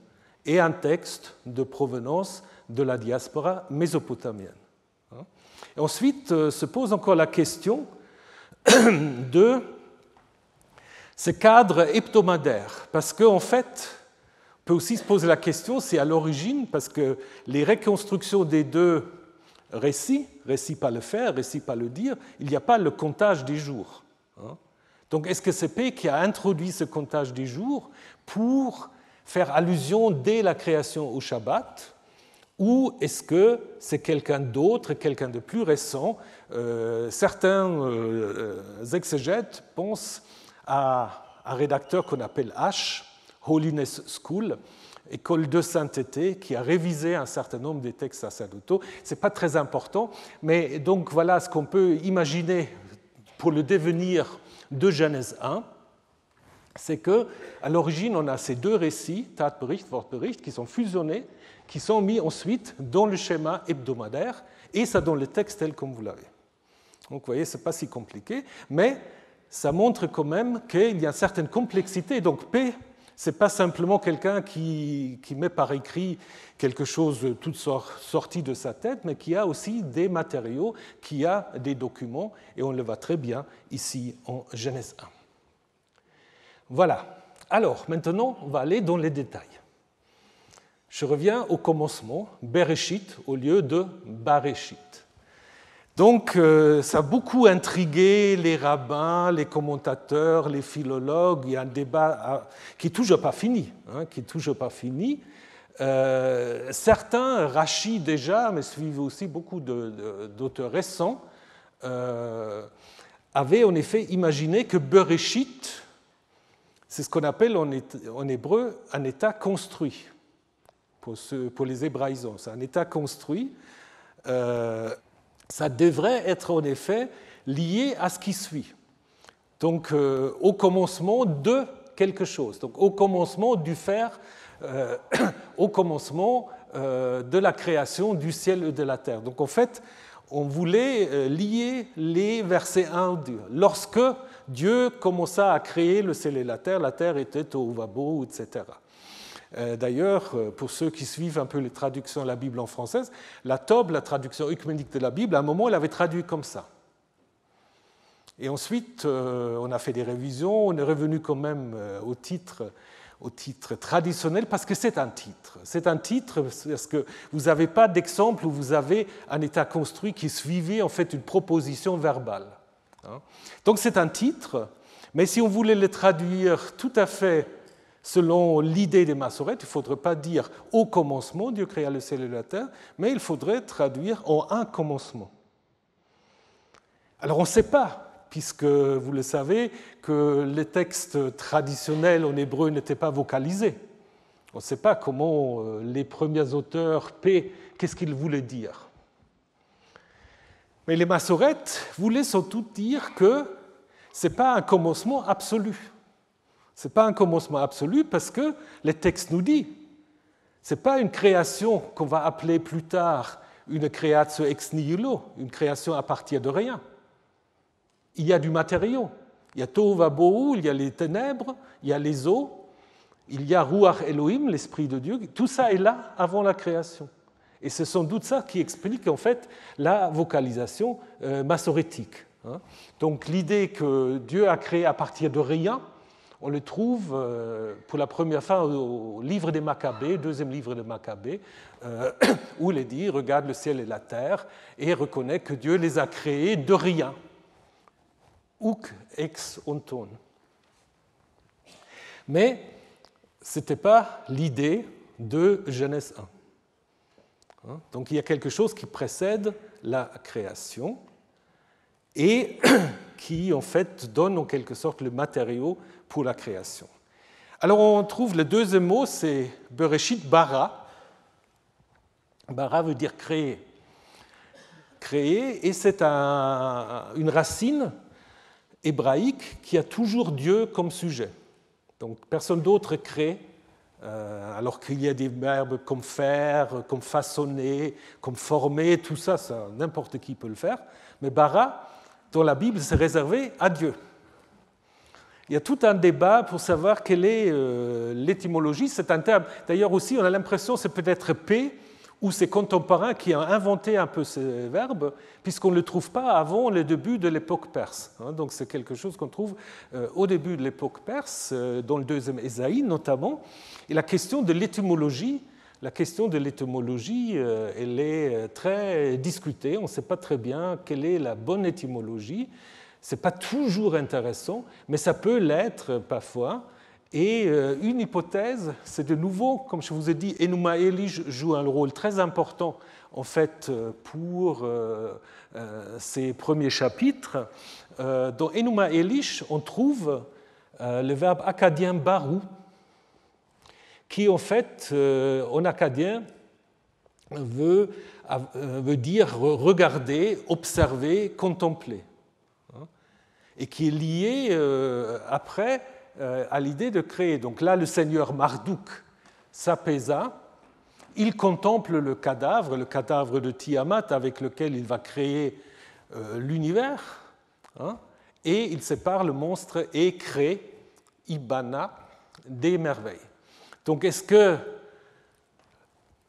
et un texte de provenance de la diaspora mésopotamienne. Et ensuite se pose encore la question de ce cadre hebdomadaire, parce qu'en fait, on peut aussi se poser la question, c'est à l'origine, parce que les reconstructions des deux récits, récit par le faire, récit par le dire, il n'y a pas le comptage des jours. Donc est-ce que c'est P qui a introduit ce comptage des jours pour faire allusion dès la création au Shabbat, ou est-ce que c'est quelqu'un d'autre, quelqu'un de plus récent? Certains exégètes pensent à un rédacteur qu'on appelle H, Holiness School, école de sainteté, qui a révisé un certain nombre des textes sacerdotaux. Ce n'est pas très important, mais donc voilà ce qu'on peut imaginer pour le devenir de Genèse 1. C'est qu'à l'origine, on a ces deux récits, Tatbericht, Wortbericht, qui sont fusionnés, qui sont mis ensuite dans le schéma hebdomadaire, et ça dans le texte tel comme vous l'avez. Donc vous voyez, ce n'est pas si compliqué, mais ça montre quand même qu'il y a une certaine complexité. Donc P, ce n'est pas simplement quelqu'un qui met par écrit quelque chose toute sortie de sa tête, mais qui a aussi des matériaux, qui a des documents, et on le voit très bien ici en Genèse 1. Voilà. Alors, maintenant, on va aller dans les détails. Je reviens au commencement, Bereshit au lieu de Bareshit. Donc, ça a beaucoup intrigué les rabbins, les commentateurs, les philologues. Il y a un débat qui n'est toujours pas fini. Certains, Rachi déjà, mais suivent aussi beaucoup d'auteurs récents, avaient en effet imaginé que Bereshit, c'est ce qu'on appelle en hébreu un état construit, pour les hébraïsants. C'est un état construit. Ça devrait être en effet lié à ce qui suit. Donc au commencement de quelque chose, donc au commencement du faire, au commencement de la création du ciel et de la terre. Donc en fait, on voulait lier les versets 1 au 2. Lorsque Dieu commença à créer le ciel et la terre était au Vabo, etc. D'ailleurs, pour ceux qui suivent un peu les traductions de la Bible en française, la Tob, la traduction œcuménique de la Bible, à un moment, elle avait traduit comme ça. Et ensuite, on a fait des révisions, on est revenu quand même au titre au titre traditionnel parce que c'est un titre. C'est un titre parce que vous n'avez pas d'exemple où vous avez un état construit qui suivait en fait une proposition verbale. Donc c'est un titre, mais si on voulait le traduire tout à fait selon l'idée des Massorètes, il ne faudrait pas dire « au commencement, Dieu créa le ciel et la terre », mais il faudrait traduire « en un commencement ». Alors on ne sait pas, puisque vous le savez, que les textes traditionnels en hébreu n'étaient pas vocalisés. On ne sait pas comment les premiers auteurs paient, qu'est-ce qu'ils voulaient dire. Mais les Massorètes voulaient surtout dire que ce n'est pas un commencement absolu. Ce n'est pas un commencement absolu parce que le texte nous dit. Ce n'est pas une création qu'on va appeler plus tard une créatio ex nihilo, une création à partir de rien. Il y a du matériau, il y a Tohu Vabohu, il y a les ténèbres, il y a les eaux, il y a Ruach Elohim, l'Esprit de Dieu, tout ça est là avant la création. Et c'est sans doute ça qui explique en fait la vocalisation massorétique. Donc l'idée que Dieu a créé à partir de rien, on le trouve pour la première fois au livre des Maccabées, deuxième livre des Maccabées, où il est dit « Regarde le ciel et la terre et reconnais que Dieu les a créés de rien ». Huc ex onton. Mais ce n'était pas l'idée de Genèse 1. Donc il y a quelque chose qui précède la création et qui en fait donne en quelque sorte le matériau pour la création. Alors on trouve le deuxième mot, c'est Bereshit bara. Bara veut dire créer. Créer, et c'est une racine hébraïque qui a toujours Dieu comme sujet. Donc personne d'autre crée, alors qu'il y a des verbes comme faire, comme façonner, comme former, tout ça, n'importe qui peut le faire. Mais bara, dans la Bible, c'est réservé à Dieu. Il y a tout un débat pour savoir quelle est l'étymologie. C'est un terme, d'ailleurs aussi, on a l'impression que c'est peut-être P ou ses contemporains qui ont inventé un peu ces verbes, puisqu'on ne le trouve pas avant le début de l'époque perse. Donc c'est quelque chose qu'on trouve au début de l'époque perse, dans le deuxième Ésaïe notamment. Et la question de l'étymologie, elle est très discutée. On ne sait pas très bien quelle est la bonne étymologie. Ce n'est pas toujours intéressant, mais ça peut l'être parfois. Et une hypothèse, c'est de nouveau, comme je vous ai dit, Enûma Eliš joue un rôle très important en fait pour ces premiers chapitres. Dans Enûma Eliš, on trouve le verbe acadien barou, qui en fait, en acadien, veut dire regarder, observer, contempler, et qui est lié après à l'idée de créer. Donc là, le seigneur Marduk s'apaisa, il contemple le cadavre de Tiamat avec lequel il va créer l'univers, et il sépare le monstre et crée Ibana des merveilles. Donc est-ce que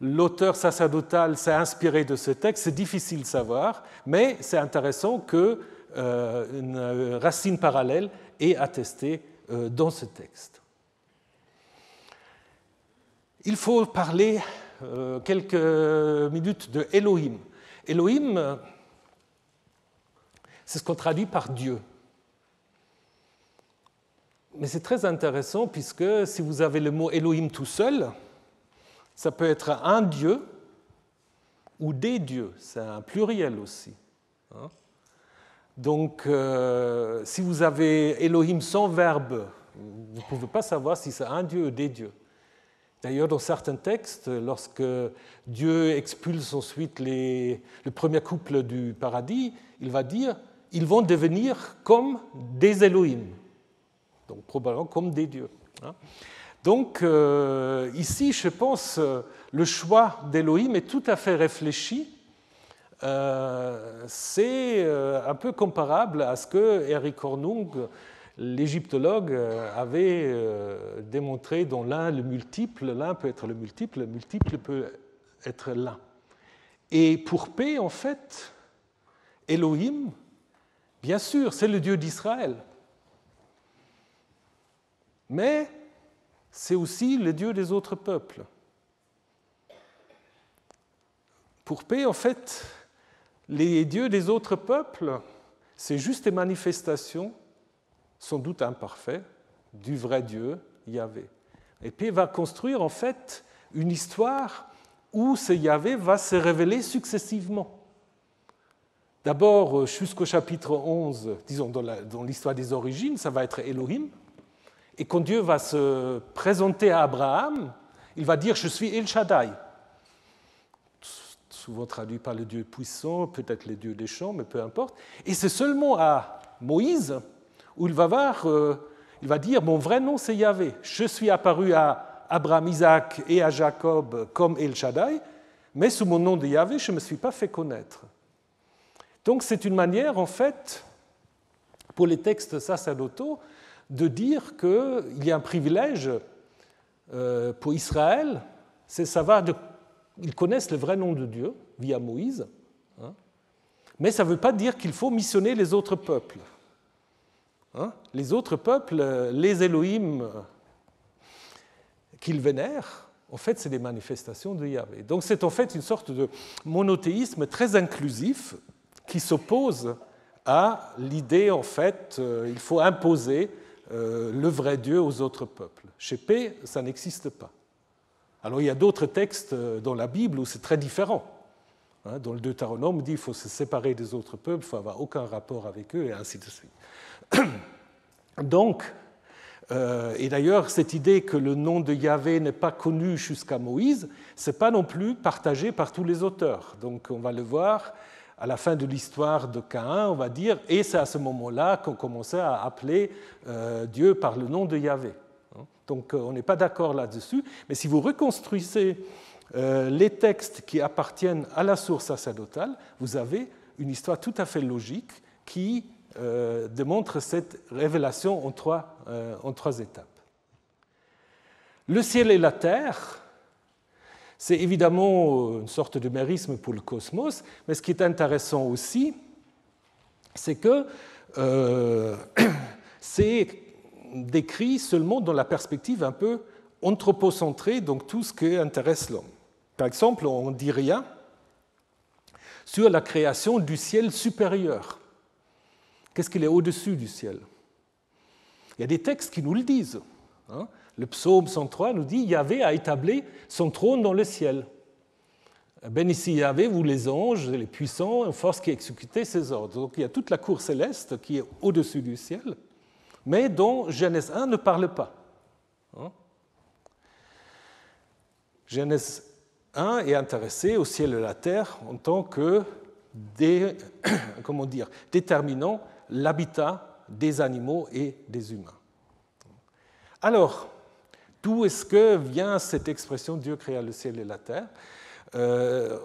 l'auteur sacerdotal s'est inspiré de ce texte? C'est difficile de savoir, mais c'est intéressant que une racine parallèle est attestée dans ce texte. Il faut parler quelques minutes de Elohim. Elohim, c'est ce qu'on traduit par Dieu. Mais c'est très intéressant puisque si vous avez le mot Elohim tout seul, ça peut être un Dieu ou des dieux, c'est un pluriel aussi. Donc, si vous avez Elohim sans verbe, vous ne pouvez pas savoir si c'est un dieu ou des dieux. D'ailleurs, dans certains textes, lorsque Dieu expulse ensuite le premier couple du paradis, il va dire « ils vont devenir comme des Elohim ». Donc, probablement comme des dieux. Donc, ici, je pense, le choix d'Elohim est tout à fait réfléchi. C'est un peu comparable à ce que Eric Hornung, l'égyptologue, avait démontré dans l'un le multiple. L'un peut être le multiple peut être l'un. Et pour P, en fait, Elohim, bien sûr, c'est le Dieu d'Israël. Mais c'est aussi le Dieu des autres peuples. Pour P, en fait, les dieux des autres peuples, c'est juste des manifestations, sans doute imparfaites, du vrai Dieu, Yahvé. Et P va construire, en fait, une histoire où ce Yahvé va se révéler successivement. D'abord, jusqu'au chapitre 11, disons, dans l'histoire des origines, ça va être Elohim. Et quand Dieu va se présenter à Abraham, il va dire « Je suis El Shaddai ». Souvent traduit par le Dieu puissant, peut-être le Dieu des champs, mais peu importe. Et c'est seulement à Moïse où il va dire « Mon vrai nom, c'est Yahvé. Je suis apparu à Abraham, Isaac et à Jacob comme El Shaddai, mais sous mon nom de Yahvé, je ne me suis pas fait connaître. » Donc c'est une manière, en fait, pour les textes sacerdotaux, de dire qu'il y a un privilège pour Israël, c'est savoir de ils connaissent le vrai nom de Dieu via Moïse, hein, mais ça ne veut pas dire qu'il faut missionner les autres peuples. Hein, les autres peuples, les Elohim qu'ils vénèrent, en fait, c'est des manifestations de Yahvé. Donc c'est en fait une sorte de monothéisme très inclusif qui s'oppose à l'idée, en fait, il faut imposer le vrai Dieu aux autres peuples. Chez P, ça n'existe pas. Alors il y a d'autres textes dans la Bible où c'est très différent. Dans le Deutéronome, on dit qu'il faut se séparer des autres peuples, il faut avoir aucun rapport avec eux, et ainsi de suite. Donc, et d'ailleurs, cette idée que le nom de Yahvé n'est pas connu jusqu'à Moïse, ce n'est pas non plus partagé par tous les auteurs. Donc on va le voir à la fin de l'histoire de Caïn, on va dire, et c'est à ce moment-là qu'on commençait à appeler Dieu par le nom de Yahvé. Donc on n'est pas d'accord là-dessus, mais si vous reconstruisez les textes qui appartiennent à la source sacerdotale, vous avez une histoire tout à fait logique qui démontre cette révélation en trois étapes. Le ciel et la terre, c'est évidemment une sorte de mérisme pour le cosmos, mais ce qui est intéressant aussi, c'est que c'est décrit seulement dans la perspective un peu anthropocentrée, donc tout ce qui intéresse l'homme. Par exemple, on ne dit rien sur la création du ciel supérieur. Qu'est-ce qu'il est au-dessus du ciel? Il y a des textes qui nous le disent. Le psaume 103 nous dit « Yahvé a établi son trône dans le ciel. Bénissez Yahvé, vous les anges, les puissants, en force qui exécutez ses ordres. » Donc il y a toute la cour céleste qui est au-dessus du ciel, mais dont Genèse 1 ne parle pas. Genèse 1 est intéressé au ciel et à la terre en tant que déterminant l'habitat des animaux et des humains. Alors, d'où est-ce que vient cette expression « Dieu créa le ciel et la terre » ?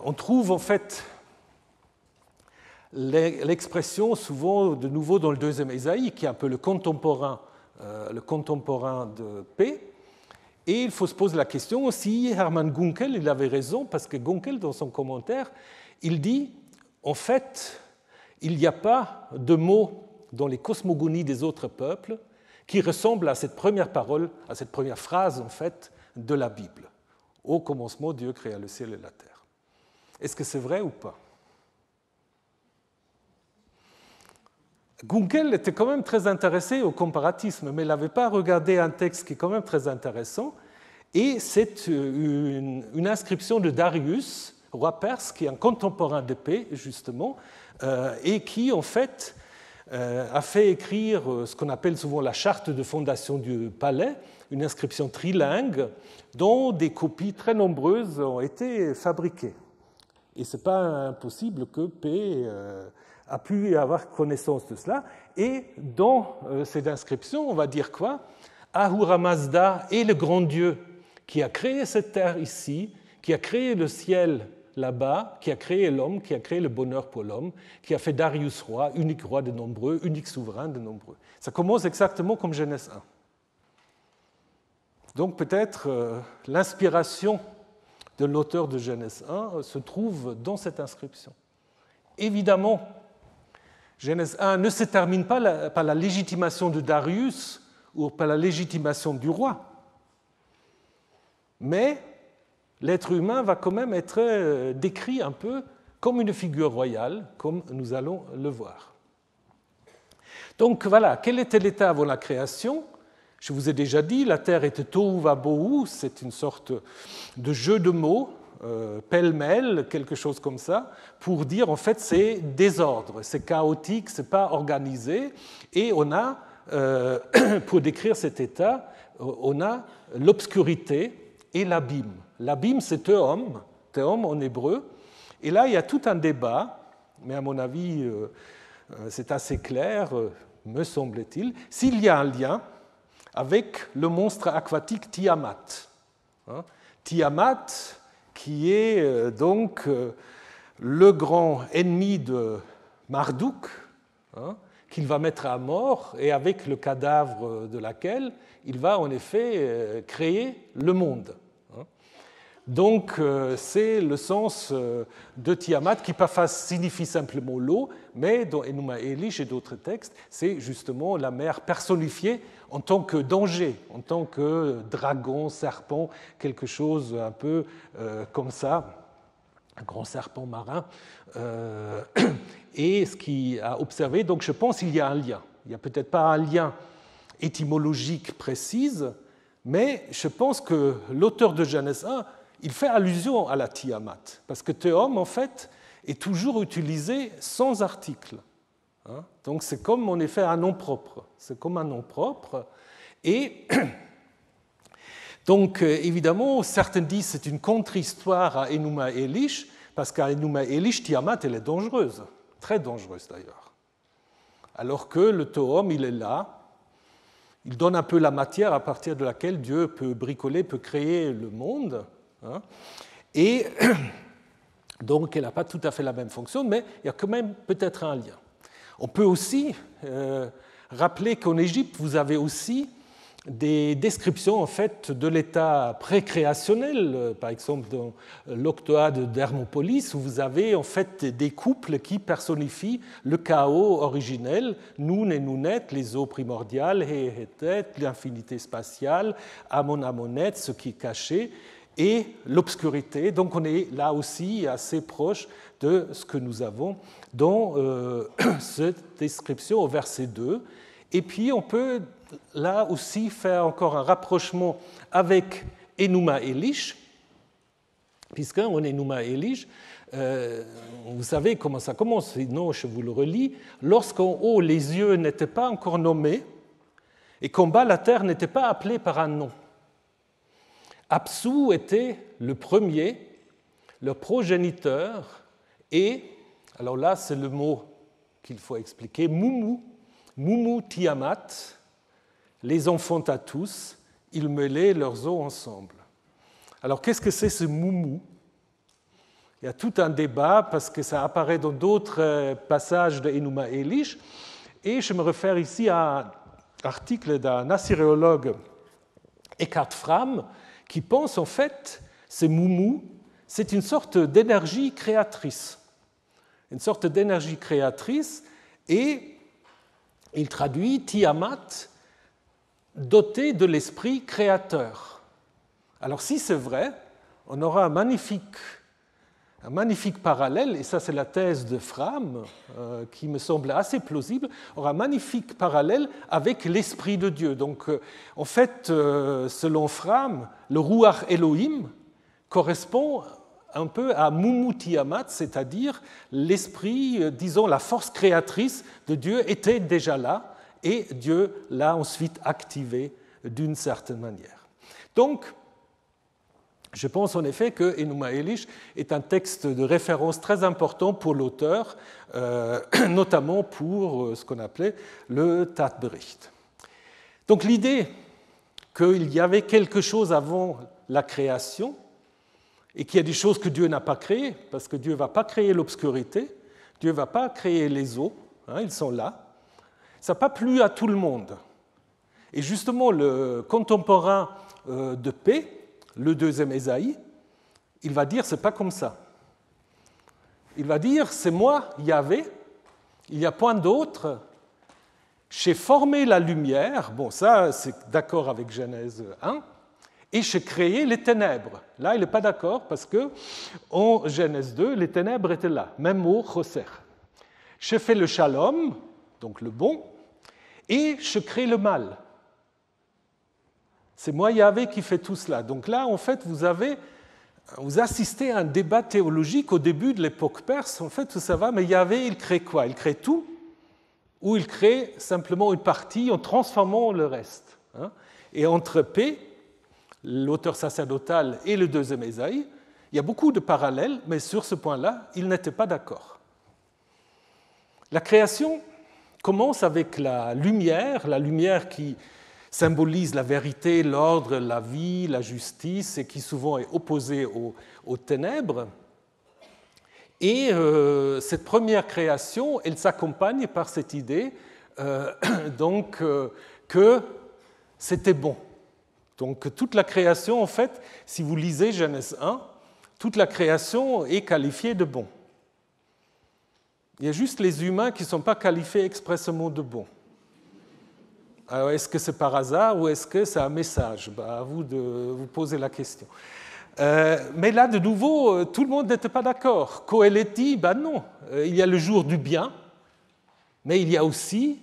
On trouve en fait l'expression souvent de nouveau dans le Deuxième Ésaïe, qui est un peu le contemporain de P. Et il faut se poser la question si Hermann Gunkel il avait raison, parce que Gunkel, dans son commentaire, il dit en fait, il n'y a pas de mot dans les cosmogonies des autres peuples qui ressemble à cette première parole, à cette première phrase en fait de la Bible. Au commencement, Dieu créa le ciel et la terre. Est-ce que c'est vrai ou pas? Gunkel était quand même très intéressé au comparatisme, mais il n'avait pas regardé un texte qui est quand même très intéressant, et c'est une inscription de Darius, roi perse, qui est un contemporain de P, justement, et qui, en fait, a fait écrire ce qu'on appelle souvent la charte de fondation du palais, une inscription trilingue, dont des copies très nombreuses ont été fabriquées. Et ce n'est pas impossible que P a pu avoir connaissance de cela. Et dans cette inscription, on va dire quoi? Ahura Mazda est le grand Dieu qui a créé cette terre ici, qui a créé le ciel là-bas, qui a créé l'homme, qui a créé le bonheur pour l'homme, qui a fait Darius roi de nombreux, unique souverain de nombreux. Ça commence exactement comme Genèse 1. Donc peut-être l'inspiration de l'auteur de Genèse 1 se trouve dans cette inscription. Évidemment, Genèse 1 ne se termine pas par la légitimation de Darius ou par la légitimation du roi. mais l'être humain va quand même être décrit un peu comme une figure royale, comme nous allons le voir. Donc voilà, quel était l'état avant la création ? Je vous ai déjà dit, la terre était Tohu Vabohu, c'est une sorte de jeu de mots, pêle-mêle, quelque chose comme ça, pour dire en fait c'est désordre, c'est chaotique, c'est pas organisé, et on a, pour décrire cet état, on a l'obscurité et l'abîme. L'abîme, c'est Tehom, Tehom en hébreu. Et là, il y a tout un débat, mais à mon avis, c'est assez clair, me semble-t-il, s'il y a un lien avec le monstre aquatique Tiamat. Tiamat, qui est donc le grand ennemi de Marduk, qu'il va mettre à mort, et avec le cadavre de laquelle il va en effet créer le monde. Donc, c'est le sens de Tiamat qui, parfois, signifie simplement l'eau, mais dans Enûma Eliš et d'autres textes, c'est justement la mer personnifiée en tant que danger, en tant que dragon, serpent, quelque chose un peu comme ça, un grand serpent marin. Et ce qu'il a observé, donc je pense qu'il y a un lien. Il n'y a peut-être pas un lien étymologique précise, mais je pense que l'auteur de Genèse 1, il fait allusion à la Tiamat, parce que Tehom, en fait, est toujours utilisé sans article. Donc c'est comme, en effet, un nom propre. C'est comme un nom propre. Et donc, évidemment, certains disent que c'est une contre-histoire à Enûma Eliš, parce qu'à Enûma Eliš, Tiamat, elle est dangereuse, très dangereuse d'ailleurs. Alors que le Tehom, il est là, il donne un peu la matière à partir de laquelle Dieu peut bricoler, peut créer le monde. Et donc, elle n'a pas tout à fait la même fonction, mais il y a quand même peut-être un lien. On peut aussi rappeler qu'en Égypte, vous avez aussi des descriptions en fait, de l'état pré-créationnel, par exemple dans l'Octoade d'Hermopolis, où vous avez en fait, des couples qui personnifient le chaos originel, Nun et Nunet, les eaux primordiales, Hé et Hétet, l'infinité spatiale, Amon Amonet, ce qui est caché, et l'obscurité. Donc on est là aussi assez proche de ce que nous avons dans cette description au verset 2. Et puis on peut là aussi faire encore un rapprochement avec Enûma Eliš, puisqu'en Enûma Eliš, vous savez comment ça commence, sinon je vous le relis, lorsqu'en haut les yeux n'étaient pas encore nommés et qu'en bas la terre n'était pas appelée par un nom. Absou était le premier, le progéniteur, et, alors là c'est le mot qu'il faut expliquer, Moumou, Moumou Tiamat, les enfanta tous, ils mêlaient leurs os ensemble. Alors qu'est-ce que c'est ce Moumou ? Il y a tout un débat parce que ça apparaît dans d'autres passages de Enûma Eliš, et je me réfère ici à un article d'un assyriologue, Eckhart Otto, qui pense en fait, ce moumou, c'est une sorte d'énergie créatrice. Une sorte d'énergie créatrice, et il traduit Tiamat doté de l'esprit créateur. Alors si c'est vrai, on aura un magnifique parallèle, et ça c'est la thèse de Fram, qui me semble assez plausible, aura un magnifique parallèle avec l'Esprit de Dieu. Donc en fait, selon Fram, le Ruach Elohim correspond un peu à Moumou Tiamat, c'est-à-dire l'Esprit, disons la force créatrice de Dieu était déjà là, et Dieu l'a ensuite activé d'une certaine manière. Donc, je pense en effet que Enûma Eliš est un texte de référence très important pour l'auteur, notamment pour ce qu'on appelait le Tatbericht. Donc l'idée qu'il y avait quelque chose avant la création et qu'il y a des choses que Dieu n'a pas créées, parce que Dieu ne va pas créer l'obscurité, Dieu ne va pas créer les eaux, ils sont là, ça n'a pas plu à tout le monde. Et justement, le contemporain de paix, le deuxième Ésaïe, il va dire, c'est pas comme ça. Il va dire, c'est moi, Yahvé, il n'y a point d'autre, j'ai formé la lumière, bon ça c'est d'accord avec Genèse 1, et j'ai créé les ténèbres. Là, il n'est pas d'accord parce qu'en Genèse 2, les ténèbres étaient là, même mot, chosser. J'ai fait le shalom, donc le bon, et je crée le mal. C'est moi, Yahvé, qui fait tout cela. Donc là, en fait, vous assistez à un débat théologique au début de l'époque perse. En fait, ça va, mais Yahvé, il crée quoi? Il crée tout ou il crée simplement une partie en transformant le reste? Et entre P, l'auteur sacerdotal, et le deuxième Ésaïe, il y a beaucoup de parallèles, mais sur ce point-là, ils n'étaient pas d'accord. La création commence avec la lumière qui symbolise la vérité, l'ordre, la vie, la justice, et qui souvent est opposée aux ténèbres. Et cette première création, elle s'accompagne par cette idée que c'était bon. Donc toute la création, en fait, si vous lisez Genèse 1, toute la création est qualifiée de bon. Il y a juste les humains qui ne sont pas qualifiés expressément de bons. Alors, est-ce que c'est par hasard ou est-ce que c'est un message? À vous de vous poser la question. Mais là, de nouveau, tout le monde n'était pas d'accord. Kohelet dit, non, il y a le jour du bien, mais il y a aussi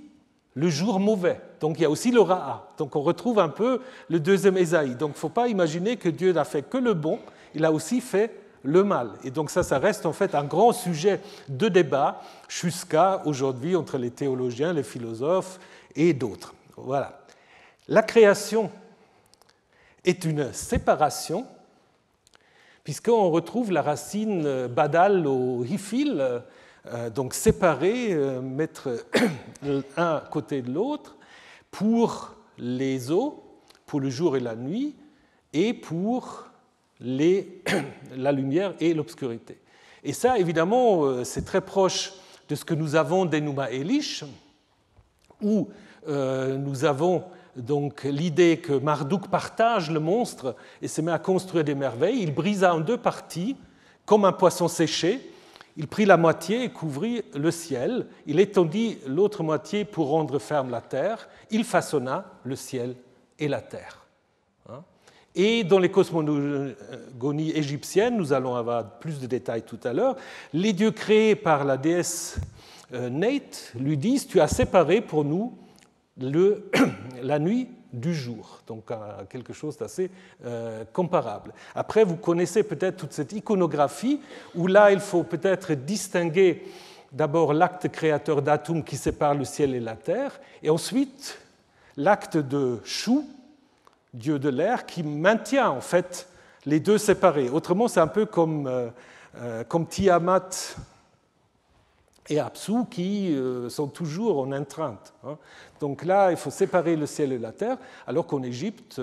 le jour mauvais. Donc, il y a aussi le ra'a. Donc, on retrouve un peu le deuxième Ésaïe. Donc, il ne faut pas imaginer que Dieu n'a fait que le bon, il a aussi fait le mal. Et donc, ça reste en fait un grand sujet de débat jusqu'à aujourd'hui entre les théologiens, les philosophes et d'autres. Voilà. La création est une séparation, puisqu'on retrouve la racine badal au hifil, donc séparer, mettre un à côté de l'autre, pour les eaux, pour le jour et la nuit, et pour la lumière et l'obscurité. Et ça, évidemment, c'est très proche de ce que nous avons d'Enûma Eliš, où nous avons donc l'idée que Marduk partage le monstre et se met à construire des merveilles. Il brisa en deux parties, comme un poisson séché. Il prit la moitié et couvrit le ciel. Il étendit l'autre moitié pour rendre ferme la terre. Il façonna le ciel et la terre. Et dans les cosmogonies égyptiennes, nous allons avoir plus de détails tout à l'heure, les dieux créés par la déesse Neit lui disent « Tu as séparé pour nous la nuit du jour ». Donc quelque chose d'assez comparable. Après, vous connaissez peut-être toute cette iconographie où là, il faut peut-être distinguer d'abord l'acte créateur d'Atum qui sépare le ciel et la terre, et ensuite l'acte de Shu, Dieu de l'air, qui maintient en fait les deux séparés. Autrement, c'est un peu comme Tiamat et Apsu qui sont toujours en étreinte. Donc là, il faut séparer le ciel et la terre, alors qu'en Égypte,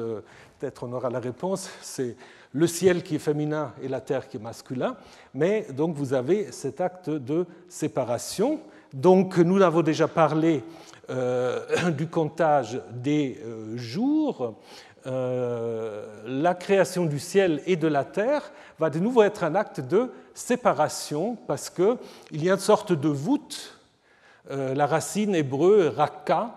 peut-être on aura la réponse, c'est le ciel qui est féminin et la terre qui est masculin, mais donc vous avez cet acte de séparation. Donc nous avons déjà parlé du comptage des jours. La création du ciel et de la terre va de nouveau être un acte de séparation parce qu'il y a une sorte de voûte. La racine hébreu, raka,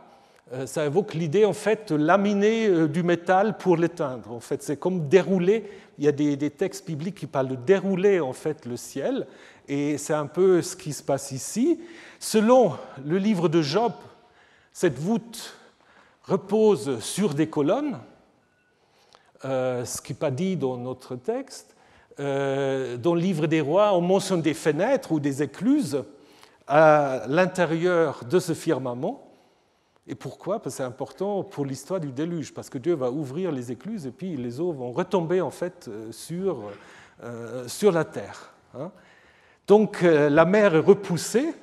ça évoque l'idée en fait de laminer du métal pour l'éteindre. En fait, c'est comme dérouler. Il y a des textes bibliques qui parlent de dérouler en fait le ciel et c'est un peu ce qui se passe ici. Selon le livre de Job, cette voûte repose sur des colonnes, ce qui n'est pas dit dans notre texte. Dans le livre des rois, on mentionne des fenêtres ou des écluses à l'intérieur de ce firmament. Et pourquoi? Parce que c'est important pour l'histoire du déluge, parce que Dieu va ouvrir les écluses et puis les eaux vont retomber en fait sur la terre. Donc la mer est repoussée.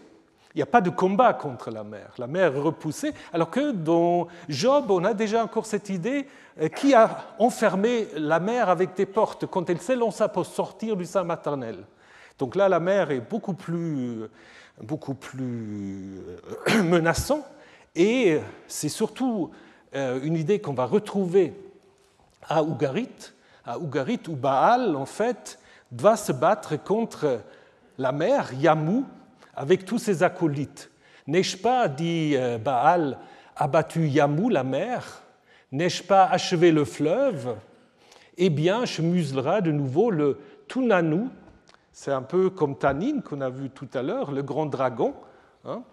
Il n'y a pas de combat contre la mer. La mer est repoussée, alors que dans Job, on a déjà encore cette idée qui a enfermé la mer avec des portes quand elle s'élança pour sortir du sein maternel. Donc là, la mer est beaucoup plus menaçante et c'est surtout une idée qu'on va retrouver à Ougarit. À Ougarit, où Baal, en fait, va se battre contre la mer, Yamou, avec tous ses acolytes. N'ai-je pas, dit Baal, abattu Yamou, la mer? N'ai-je pas achevé le fleuve? eh bien, je musellerai de nouveau le Tunanu, c'est un peu comme Tannin qu'on a vu tout à l'heure, le grand dragon, hein,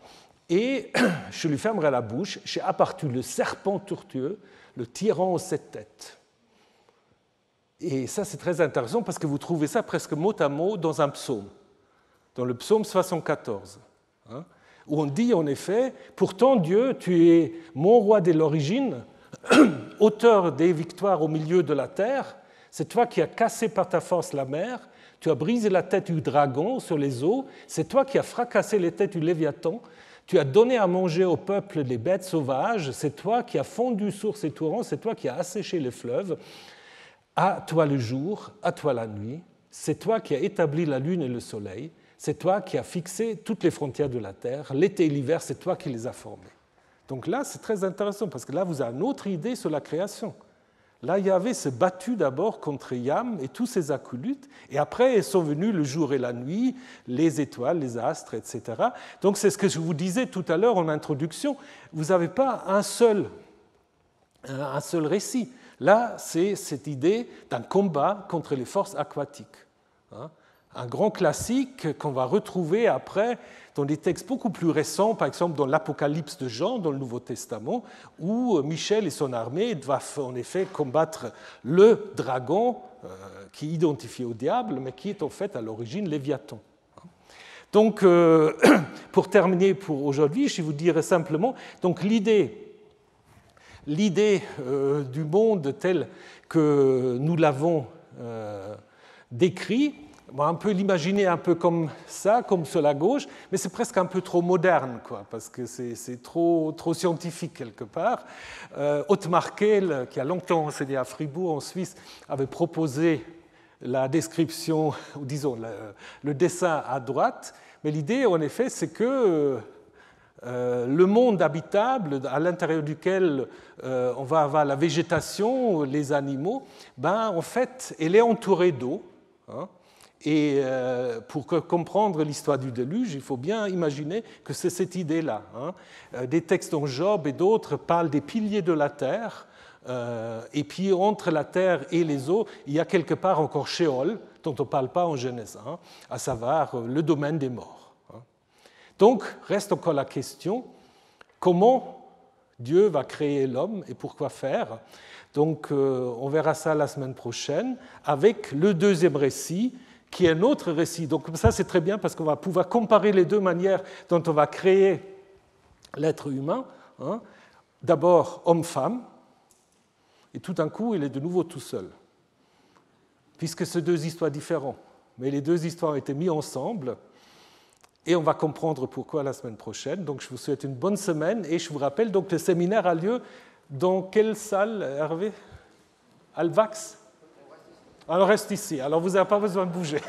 et je lui fermerai la bouche, j'ai abattu le serpent tortueux, le tyran aux sept têtes. Et ça, c'est très intéressant parce que vous trouvez ça presque mot à mot dans un psaume, dans le psaume 74, hein, où on dit en effet, « Pourtant, Dieu, tu es mon roi dès l'origine, auteur des victoires au milieu de la terre, c'est toi qui as cassé par ta force la mer, tu as brisé la tête du dragon sur les eaux, c'est toi qui as fracassé les têtes du Léviathan, tu as donné à manger au peuple des bêtes sauvages, c'est toi qui as fondu sources et torrents, c'est toi qui as asséché les fleuves, à toi le jour, à toi la nuit, c'est toi qui as établi la lune et le soleil, c'est toi qui as fixé toutes les frontières de la terre, l'été et l'hiver, c'est toi qui les as formés. » Donc là, c'est très intéressant, parce que là, vous avez une autre idée sur la création. Là, Yahvé s'est battu d'abord contre Yam et tous ses acolytes, et après, ils sont venus le jour et la nuit, les étoiles, les astres, etc. Donc, c'est ce que je vous disais tout à l'heure en introduction, vous n'avez pas un seul récit. Là, c'est cette idée d'un combat contre les forces aquatiques. Un grand classique qu'on va retrouver après dans des textes beaucoup plus récents, par exemple dans l'Apocalypse de Jean, dans le Nouveau Testament, où Michel et son armée doivent en effet combattre le dragon qui est identifié au diable, mais qui est en fait à l'origine Léviathan. Donc, pour terminer pour aujourd'hui, je vous dirais simplement, donc l'idée du monde tel que nous l'avons décrit, on peut l'imaginer un peu comme ça, comme sur la gauche, mais c'est presque un peu trop moderne, quoi, parce que c'est trop scientifique quelque part. Otto Markel, qui a longtemps enseigné à Fribourg, en Suisse, avait proposé la description, ou disons le dessin à droite, mais l'idée, en effet, c'est que le monde habitable à l'intérieur duquel on va avoir la végétation, les animaux, ben, en fait, elle est entourée d'eau. Hein, et pour comprendre l'histoire du déluge, il faut bien imaginer que c'est cette idée-là. Hein. Des textes dont Job et d'autres parlent des piliers de la terre, et puis entre la terre et les eaux, il y a quelque part encore Sheol, dont on ne parle pas en Genèse 1, à savoir le domaine des morts. Donc, reste encore la question, comment Dieu va créer l'homme et pourquoi faire? Donc, on verra ça la semaine prochaine avec le deuxième récit, qui est un autre récit. Donc, ça, c'est très bien parce qu'on va pouvoir comparer les deux manières dont on va créer l'être humain. Hein. D'abord, homme-femme, et tout d'un coup, il est de nouveau tout seul, puisque c'est deux histoires différentes. Mais les deux histoires ont été mises ensemble. Et on va comprendre pourquoi la semaine prochaine. Donc, je vous souhaite une bonne semaine. Et je vous rappelle, donc, le séminaire a lieu dans quelle salle, Hervé? Alvax? Alors, reste ici. Alors, vous n'avez pas besoin de bouger.